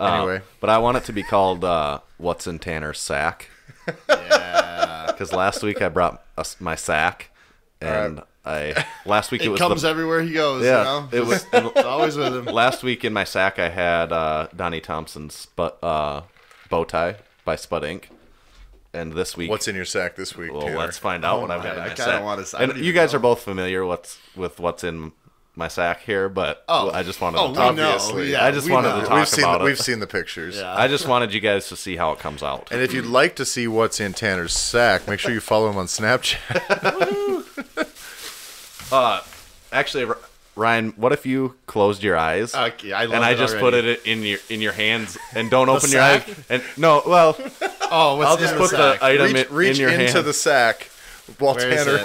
Anyway. But I want it to be called What's in Tanner's Sack. Yeah. Because last week I brought my sack, and last week it was... It comes everywhere he goes, you know? It's always with him. Last week in my sack I had Donnie Thompson's bow tie by Spud Inc., and this week, what's in your sack this week? Well, Tanner? Let's find out what I've got in my sack. And you guys are both familiar with what's in my sack here, but I just wanted to talk. Obviously, I just wanted to talk about it. We've seen the pictures. Yeah. I just wanted you guys to see how it comes out. And if you'd like to see what's in Tanner's sack, make sure you follow him on Snapchat. Actually, Ryan, what if you closed your eyes and I just put it in your hands and don't open your eyes? And no, well. Oh, what's I'll just put the item in your hand. Reach into the sack while Tanner.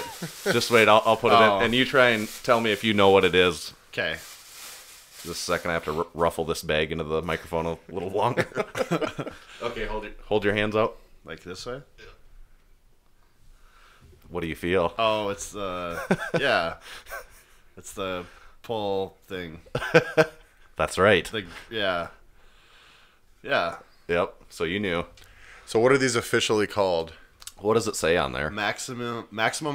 Just wait, I'll put it in. And you try and tell me if you know what it is. Okay. Just a second, I have to ruffle this bag into the microphone a little longer. Okay, hold your hands out. Like this way? Yeah. What do you feel? Oh, it's the... Yeah. It's the pull thing. That's right. Yeah. Yeah. Yep, so you knew. So what are these officially called? What does it say on there? Maximum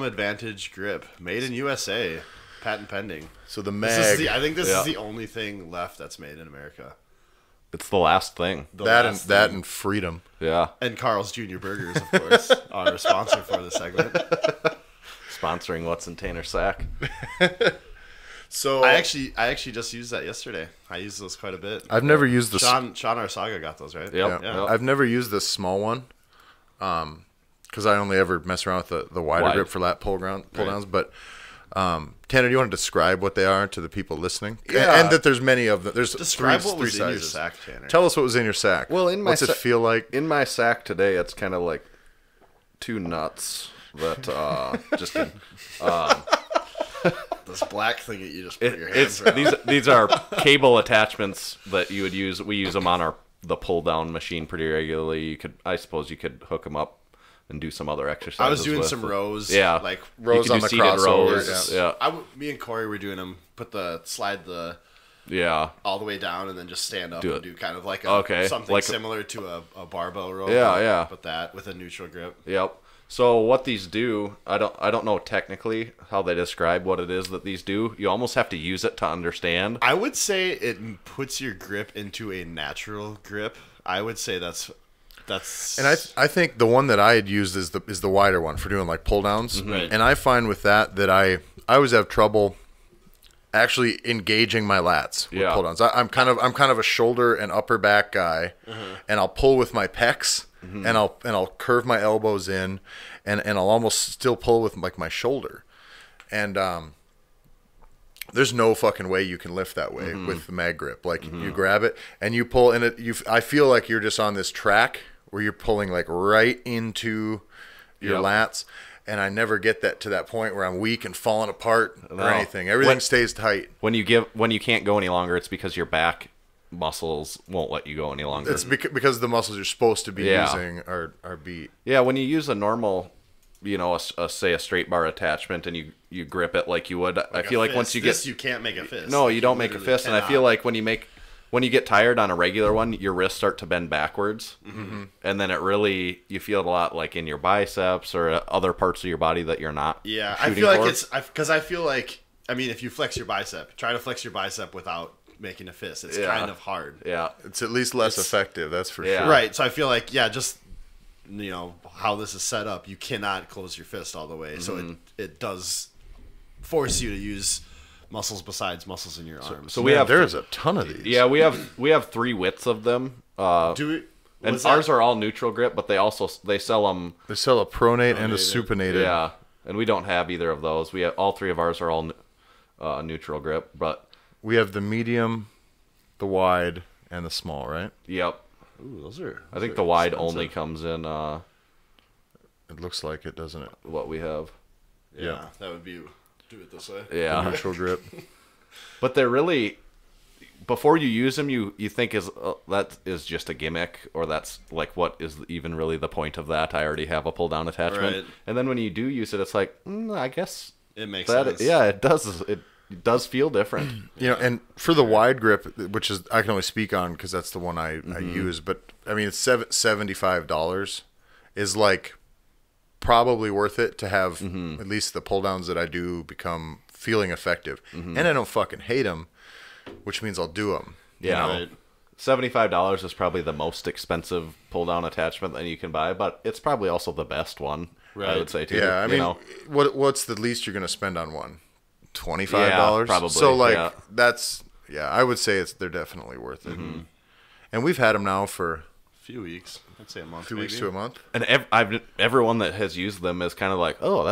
Advantage Grip. Made in USA. Patent pending. So the mag. I think this is the only thing left that's made in America. It's the last thing. That and freedom. Yeah. And Carl's Jr. Burgers, of course, are our sponsor for the segment. Sponsoring What's in Tanner's Sack. So I actually just used that yesterday. I used those quite a bit. I've never used this. Sean Arsaga got those, right? Yep. Yeah. I've never used this small one, because I only ever mess around with the wider grip for lat pull downs. But Tanner, do you want to describe what they are to the people listening? Yeah. And that there's many of them. There's three sizes. In your sack, Tanner. Tell us what was in your sack. Well, what's it feel like? In my sack today, it's kind of like two nuts that just. This black thing that you just put your hands around. These are cable attachments that you would use. We use them on the pull down machine pretty regularly. I suppose you could hook them up and do some other exercises. I was doing some rows. Yeah, like rows on the crossover. Yeah, me and Corey were doing them. All the way down and then just stand up and do kind of like something like similar to a barbell row. Yeah, yeah. But that with a neutral grip. Yep. So what these do, I don't know technically how they describe what it is that these do. You almost have to use it to understand. I would say it puts your grip into a natural grip. I would say that's. And I think the one that I had used is the wider one for doing like pull downs. Right. And I find with that I always have trouble actually engaging my lats with pull downs. I'm kind of a shoulder and upper back guy, and I'll pull with my pecs. Mm-hmm. And I'll curve my elbows in, and I'll almost still pull with like my shoulder, and there's no fucking way you can lift that way with the mag grip. Like you grab it and you pull, and I feel like you're just on this track where you're pulling like right into your lats, and I never get that to that point where I'm weak and falling apart or anything. Everything stays tight. When you can't go any longer, it's because your back muscles won't let you go any longer. It's because the muscles you're supposed to be using are beat. Yeah, when you use a normal, say a straight bar attachment, and you grip it like you would, I feel like once you can't make a fist. No, you don't make a fist, cannot. And I feel like when you make when you get tired on a regular one, your wrists start to bend backwards. Mm-hmm. And then it really, you feel it a lot like in your biceps or other parts of your body that you're not. Yeah, I feel like it's, because I feel like, I mean, if you flex your bicep, try to flex your bicep without making a fist. It's kind of hard. Yeah. It's at least less effective, that's for sure. Right. So I feel like, yeah, just, you know, how this is set up, you cannot close your fist all the way. Mm-hmm. So it does force you to use muscles besides muscles in your arms. So we have there's a ton of these. Yeah, we have three widths of them. Ours are all neutral grip, but they sell them. They sell a pronated and a supinated. Yeah, and we don't have either of those. We have all three of ours are all neutral grip, but we have the medium, the wide, and the small. Right. Yep. Ooh, those are. I think the wide only comes in. It looks like it, doesn't it? What we have. Yeah, that would be. Do it this way. Yeah. Neutral grip. But they're really, before you use them, you think that is just a gimmick, or that's like, what is even really the point of that? I already have a pull down attachment. Right. And then when you do use it, it's like, I guess it makes sense. Yeah, it does. It does feel different. You know, and for the wide grip, which is, I can only speak on because that's the one I use, but I mean, it's $75 is like, probably worth it to have at least the pull downs that I do become feeling effective, and I don't fucking hate them, which means I'll do them. Yeah, you know? Right. $75 is probably the most expensive pull down attachment that you can buy, but it's probably also the best one. Right. I would say too. Yeah, I mean, know. What's the least you're going to spend on one? $25, probably. So like that's I would say they're definitely worth it, and we've had them now for. Few weeks, I'd say a month. 2 weeks to a month, and everyone that has used them is kind of like, oh,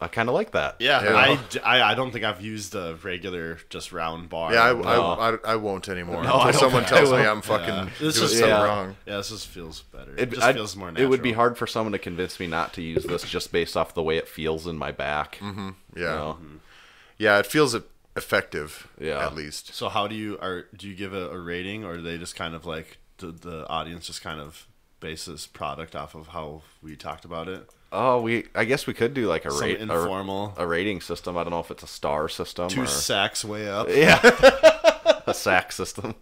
I kind of like that. Yeah, yeah. I don't think I've used a regular just round bar. Yeah, I won't anymore. No, until someone tells me I'm fucking doing something wrong. Yeah, this just feels better. It just feels more natural. It would be hard for someone to convince me not to use this just based off the way it feels in my back. Mm-hmm. Yeah, you know? Yeah, it feels effective. Yeah, at least. So how do you give it a rating, or are they just kind of like? The audience just kind of bases product off of how we talked about it. Oh, I guess we could do like a rating system. I don't know if it's a star system. Two sacks way up. Yeah, a sack system.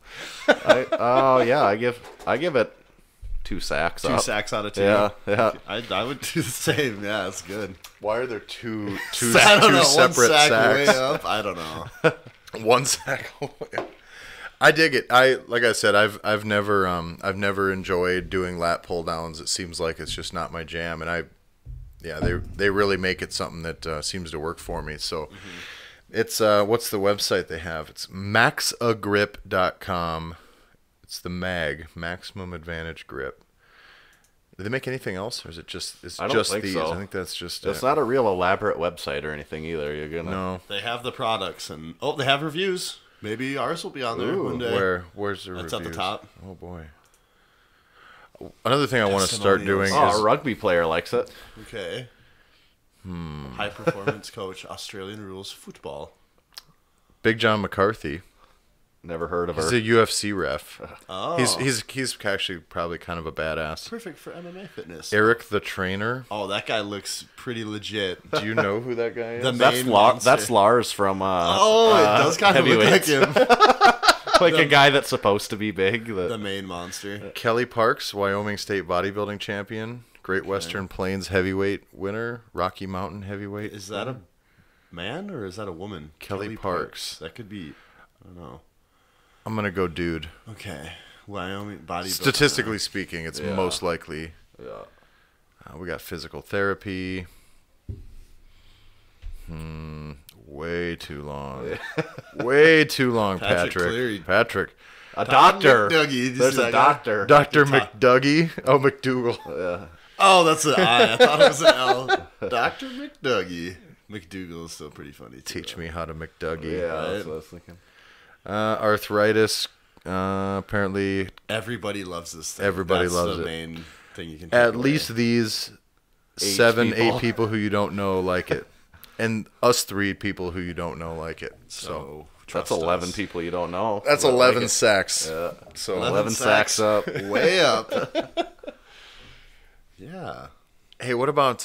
I give it 2 sacks. 2 sacks out of 2. Yeah, yeah. I would do the same. Yeah, that's good. Why are there two separate sacks? Way up? I don't know. 1 sack. I dig it. Like I said, I've never enjoyed doing lat pull downs. It seems like it's just not my jam, and they really make it something that seems to work for me. So it's what's the website they have? It's maxagrip.com. It's the mag, Maximum Advantage Grip. Do they make anything else, or is it just these? So. I think that's just it's not a real elaborate website or anything either. They have the products and they have reviews. Maybe ours will be on there one day. Where's the reviews? That's at the top. Oh, boy. Another thing I want to start doing is... a rugby player likes it. Okay. High-performance coach, Australian rules, football. Big John McCarthy. Never heard of her. He's a UFC ref. Oh. He's actually probably kind of a badass. Perfect for MMA fitness. Eric the Trainer. Oh, that guy looks pretty legit. Do you know who that guy is? That's Lars from it does kind of look like him. Like a guy that's supposed to be big. The main monster. Kelly Parks, Wyoming State bodybuilding champion. Great Western Plains heavyweight winner. Rocky Mountain heavyweight. Is that a man or is that a woman? Kelly Parks. That could be, I don't know. I'm going to go dude. Okay. Wyoming bodybuilding. Statistically speaking, it's most likely. Yeah. We got physical therapy. Way too long. Way too long, Patrick. Patrick. A doctor. There's a doctor. Dr. McDougie. Oh, McDougal. Oh, that's an I. I thought it was an L. Dr. McDougie. McDougal is still pretty funny, too. Teach me how to McDougie. Yeah, that's what I was thinking. Arthritis, apparently. Everybody loves this thing. Everybody loves it. That's the main thing you can take away. At least these 7, 8 people who you don't know like it. And us 3 people who you don't know like it. So that's 11 people you don't know. That's 11 sacks. So 11 sacks up. Way up. Yeah. Hey, what about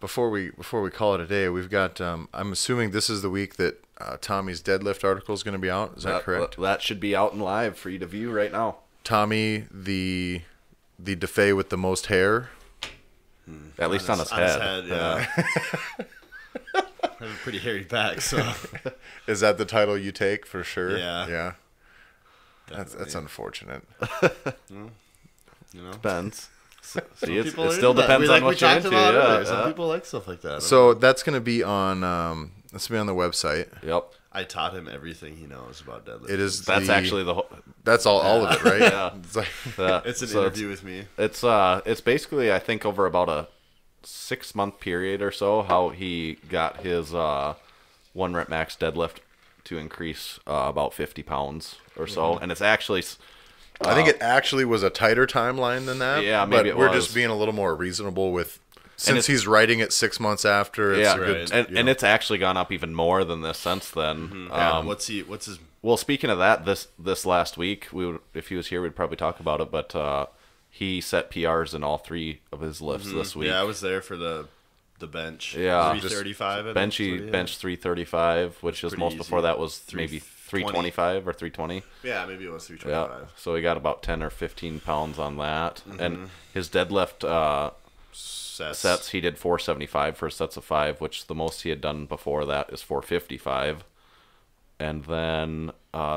before we call it a day, we've got I'm assuming this is the week that Tommy's deadlift article is going to be out. Is that correct? That should be out and live for you to view right now. Tommy, the DeFea with the most hair. At least on his head. Yeah. I have a pretty hairy back, so. Is that the title you take for sure? Yeah. Yeah. That's unfortunate. Well, you know. Depends. See, it still depends on what you're into. Yeah. Some people like stuff like that. So that's going to be on the website. Yep. I taught him everything he knows about deadlifting. That's all of it, right? Yeah. It's like, it's an interview with me. It's basically, I think, over about a 6-month period or so, how he got his 1 rep max deadlift to increase about 50 pounds or so. And it's actually... I think it actually was a tighter timeline than that. Yeah, maybe we're just being a little more reasonable with... Since he's writing it 6 months after, it's good, and it's actually gone up even more than this since then. Mm-hmm. What's his? Well, speaking of that, this last week, if he was here, we'd probably talk about it. But he set PRs in all 3 of his lifts this week. Yeah, I was there for the bench. Yeah, 335. Bench 335, which is most easy. Before that was maybe 325 or 320. Yeah, maybe it was 325. Yeah. So he got about 10 or 15 pounds on that, and his deadlift. Sets he did 475 for sets of 5, which the most he had done before that is 455, and then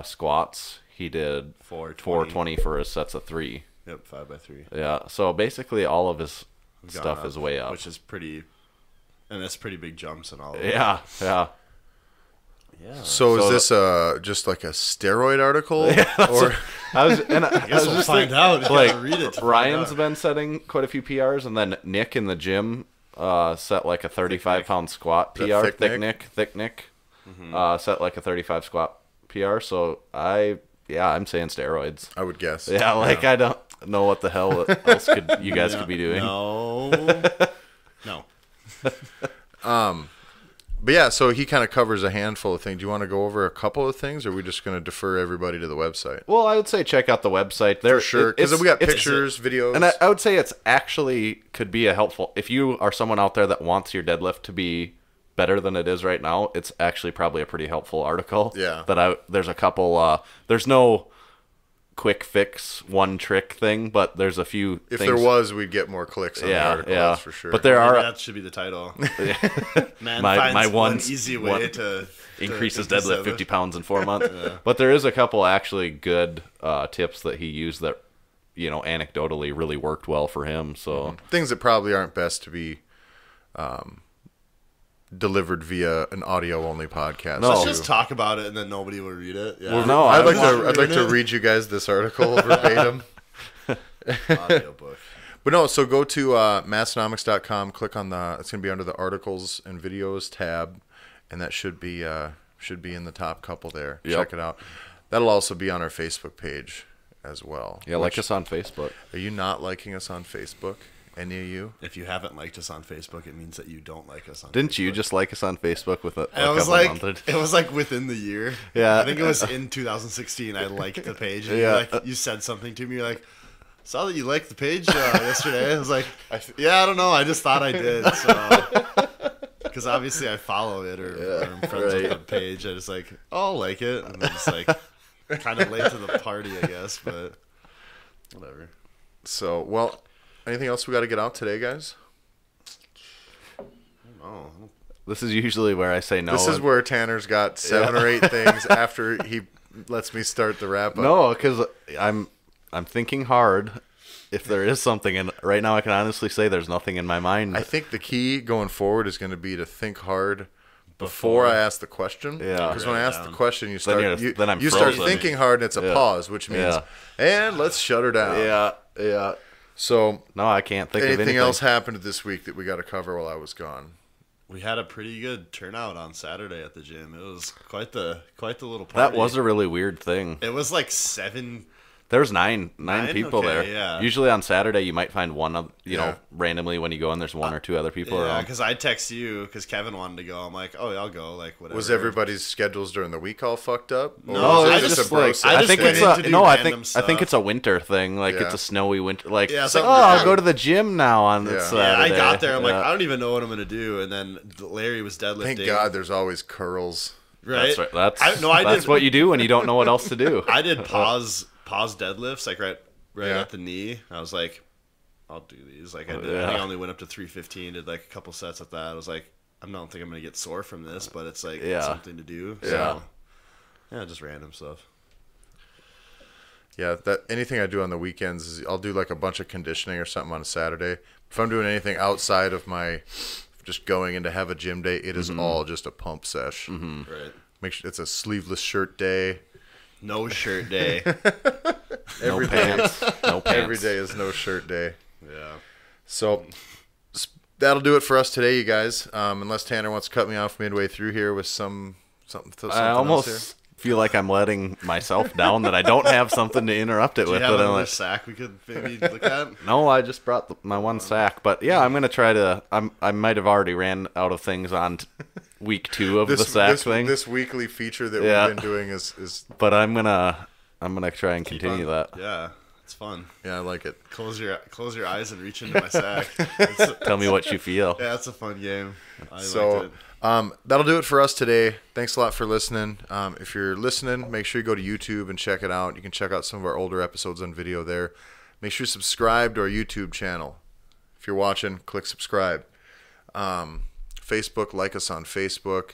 squats he did 420 for his sets of 3. Yep, 5 by 3. Yeah, so basically all of his stuff is way up, which is pretty, and that's pretty big jumps and all. Yeah. So is this just like a steroid article? Yeah, or I guess we'll find out. Like, read it. Ryan's been setting quite a few PRs, and then Nick in the gym set like a 35-pound squat PR. Thick Nick set like a 35 squat PR. So I'm saying steroids. I would guess. Yeah, like I don't know what the hell else you guys could be doing. No. But yeah, so he kind of covers a handful of things. Do you want to go over a couple of things, or are we just going to defer everybody to the website? Well, I would say check out the website. For sure, because we got pictures, videos. And I would say it's actually could be a helpful... If you are someone out there that wants your deadlift to be better than it is right now, it's actually probably a pretty helpful article. Yeah. There's a couple... there's no quick fix, one trick thing, but there's a few things. If there was, we'd get more clicks on the article, that's for sure. But there are... That should be the title. Man my one easy way to... Increase his deadlift 50 pounds in 4 months. Yeah. But there is a couple actually good tips that he used that, anecdotally really worked well for him. So things that probably aren't best to be... delivered via an audio-only podcast. No. Let's just talk about it, and then nobody will read it. Yeah. Well, no, I'd like to read you guys this article verbatim. Audiobook. But no, so go to Massenomics.com, click on it's going to be under the Articles and Videos tab, and that should be in the top couple there. Yep. Check it out. That'll also be on our Facebook page as well. Yeah, like us on Facebook. Are you not liking us on Facebook? Any of you? If you haven't liked us on Facebook, it means that you don't like us on Facebook. Didn't you just like us on Facebook with it was like within the year. Yeah. I think it was in 2016 I liked the page. And you said something to me, you're like, saw that you liked the page yesterday. I was like, I don't know, I just thought I did. So because obviously I follow it or I'm friends with the page. I just like, oh, I'll like it. And I'm just like kind of late to the party, I guess, but whatever. So anything else we got to get out today, guys? I don't know. This is usually where I say no. This is where Tanner's got 7 or 8 things after he lets me start the wrap up. No, because I'm thinking hard if there is something, and right now I can honestly say there's nothing in my mind. I think the key going forward is going to be to think hard before I ask the question. Yeah. Because when I ask the question, you start thinking hard, and it's a pause, which means and let's shut her down. Yeah. Yeah. So no, I can't think of anything. Anything else happened this week that we got to cover while I was gone? We had a pretty good turnout on Saturday at the gym. It was quite the little party. That was a really weird thing. It was like 7. There's nine people there. Yeah. Usually on Saturday you might find one, randomly when you go in there's one or two other people around. Yeah, because I text you because Kevin wanted to go. I'm like, oh, yeah, I'll go. Like whatever. Was everybody's schedules during the week all fucked up? No, I think it's a winter thing. Like it's a snowy winter. Like, I'll go to the gym now on Saturday. I got there. I'm like, I don't even know what I'm gonna do. And then Larry was deadlifting. Thank God, there's always curls. Right. That's what you do when you don't know what else to do. I did pause deadlifts, like right at the knee. I was like, I'll do these. Like I think I only went up to 315, did like a couple sets at that. I was like, I don't think I'm going to get sore from this, but it's like it's something to do. So, yeah, just random stuff. Yeah, that anything I do on the weekends is I'll do like a bunch of conditioning or something on a Saturday. If I'm doing anything outside of my just going in to have a gym day, it is all just a pump sesh. Mm-hmm. Right. Make sure it's a sleeveless shirt day. No shirt day. Every day. Every day is no shirt day. Yeah. So that'll do it for us today, you guys. Unless Tanner wants to cut me off midway through here with something I almost feel like I'm letting myself down that I don't have something to interrupt it with. Do you have another sack we could maybe look at? No, I just brought my one sack. But yeah, I'm gonna try to. I might have already ran out of things on week two of the sack thing. This weekly feature that we've been doing is. But I'm gonna try and continue that. Yeah. It's fun. Yeah, I like it. Close your eyes and reach into my sack. Tell me what you feel. Yeah, it's a fun game. I liked it. That'll do it for us today. Thanks a lot for listening. If you're listening, make sure you go to YouTube and check it out. You can check out some of our older episodes on video there. Make sure you subscribe to our YouTube channel. If you're watching, click subscribe. Facebook, like us on Facebook.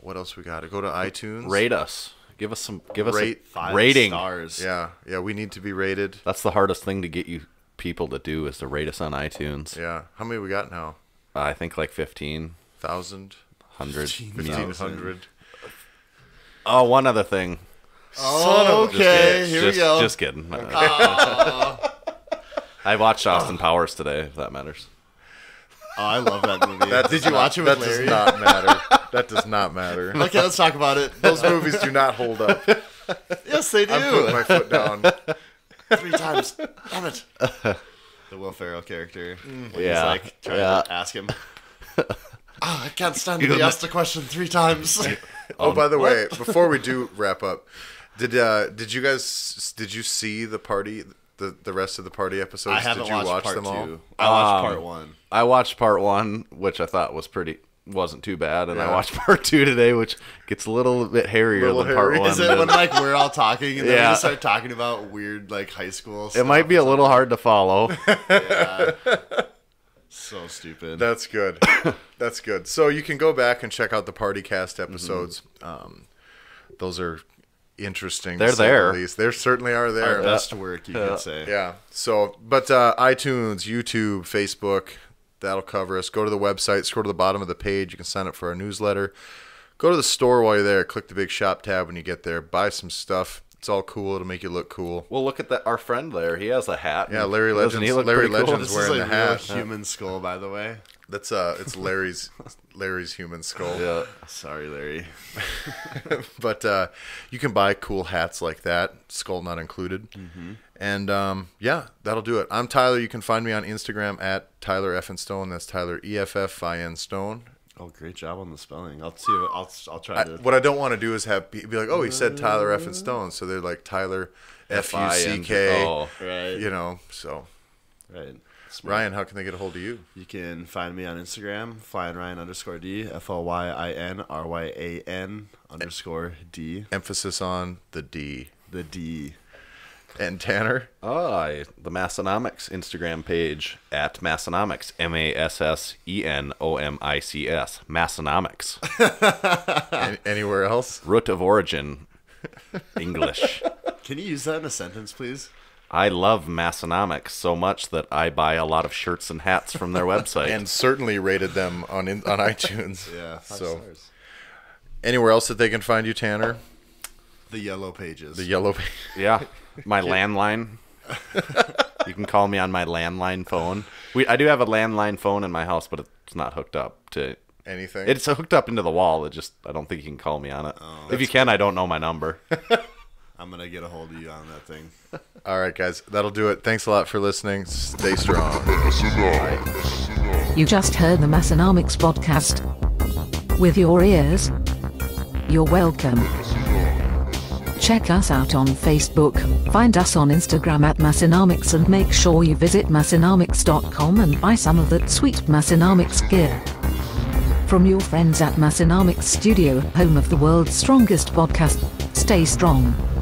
What else we got? Go to iTunes. Rate us. Give us a rating. 5 stars. Yeah, we need to be rated. That's the hardest thing to get you people to do is to rate us on iTunes. Yeah. How many we got now? I think like 15,000. 1,500. Oh, one other thing. Oh, okay. Here we go. Just kidding. Okay. I watched Austin Powers today, if that matters. Oh, I love that movie. Did you watch it with Larry? That does not matter. That does not matter. Okay, let's talk about it. Those movies do not hold up. Yes, they do. I'm putting my foot down 3 times. Damn it. The Will Ferrell character. He's like trying to ask him. I can't stand to be asked a question 3 times. Oh, by the way, before we do wrap up, did you see the party? The rest of the party episodes, did you watch them all? I watched part 1. I watched part 1, which I thought wasn't too bad, and I watched part 2 today, which gets a little bit hairier than part 1. Is it when like we're all talking and then we just start talking about weird like high school stuff? It might be a little hard to follow. Yeah. So stupid. That's good. That's good. So you can go back and check out the Party Cast episodes. Mm-hmm. Those are interesting. They're there. They certainly are there. Our best work, you could say. Yeah. So, but iTunes, YouTube, Facebook, that'll cover us. Go to the website, scroll to the bottom of the page. You can sign up for our newsletter. Go to the store while you're there. Click the big shop tab when you get there. Buy some stuff. It's all cool. It'll make you look cool. Well, look at that. Our friend there. He has a hat. Yeah, Larry Legends cool. Wearing the hat. Human skull, by the way. That's it's Larry's human skull. Yeah, sorry, Larry. But you can buy cool hats like that, skull not included. Mm-hmm. And that'll do it. I'm Tyler. You can find me on Instagram at Tyler Effenstone. That's Tyler EFFIN Stone. Oh, great job on the spelling. I'll see. I'll try to. What I don't want to do is have be like, oh, he said Tyler F and Stone, so they're like Tyler FUCK. Oh, right. You know, so. Right. Smart. Ryan, how can they get a hold of you? You can find me on Instagram, FlyingRyan_D, FLYINRYAN_D. Emphasis on the D. The D. And Tanner? The Massenomics Instagram page at Massenomics. MASSENOMICS. Massenomics. Anywhere else? Root of origin. English. Can you use that in a sentence, please? I love Massenomics so much that I buy a lot of shirts and hats from their website. And certainly rated them on iTunes. Yeah, 5 stars. Anywhere else that they can find you, Tanner? The Yellow Pages. The Yellow Pages. Yeah. My landline. You can call me on my landline phone. I do have a landline phone in my house, but it's not hooked up to anything. It's hooked up into the wall. I don't think you can call me on it. Oh, if you can, funny. I don't know my number. I'm going to get a hold of you on that thing. All right, guys. That'll do it. Thanks a lot for listening. Stay strong. You just heard the Massenomics podcast. With your ears, you're welcome. Check us out on Facebook, find us on Instagram at Massenomics, and make sure you visit Massenomics.com and buy some of that sweet Massenomics gear. from your friends at Massenomics Studio, home of the world's strongest podcast. Stay strong.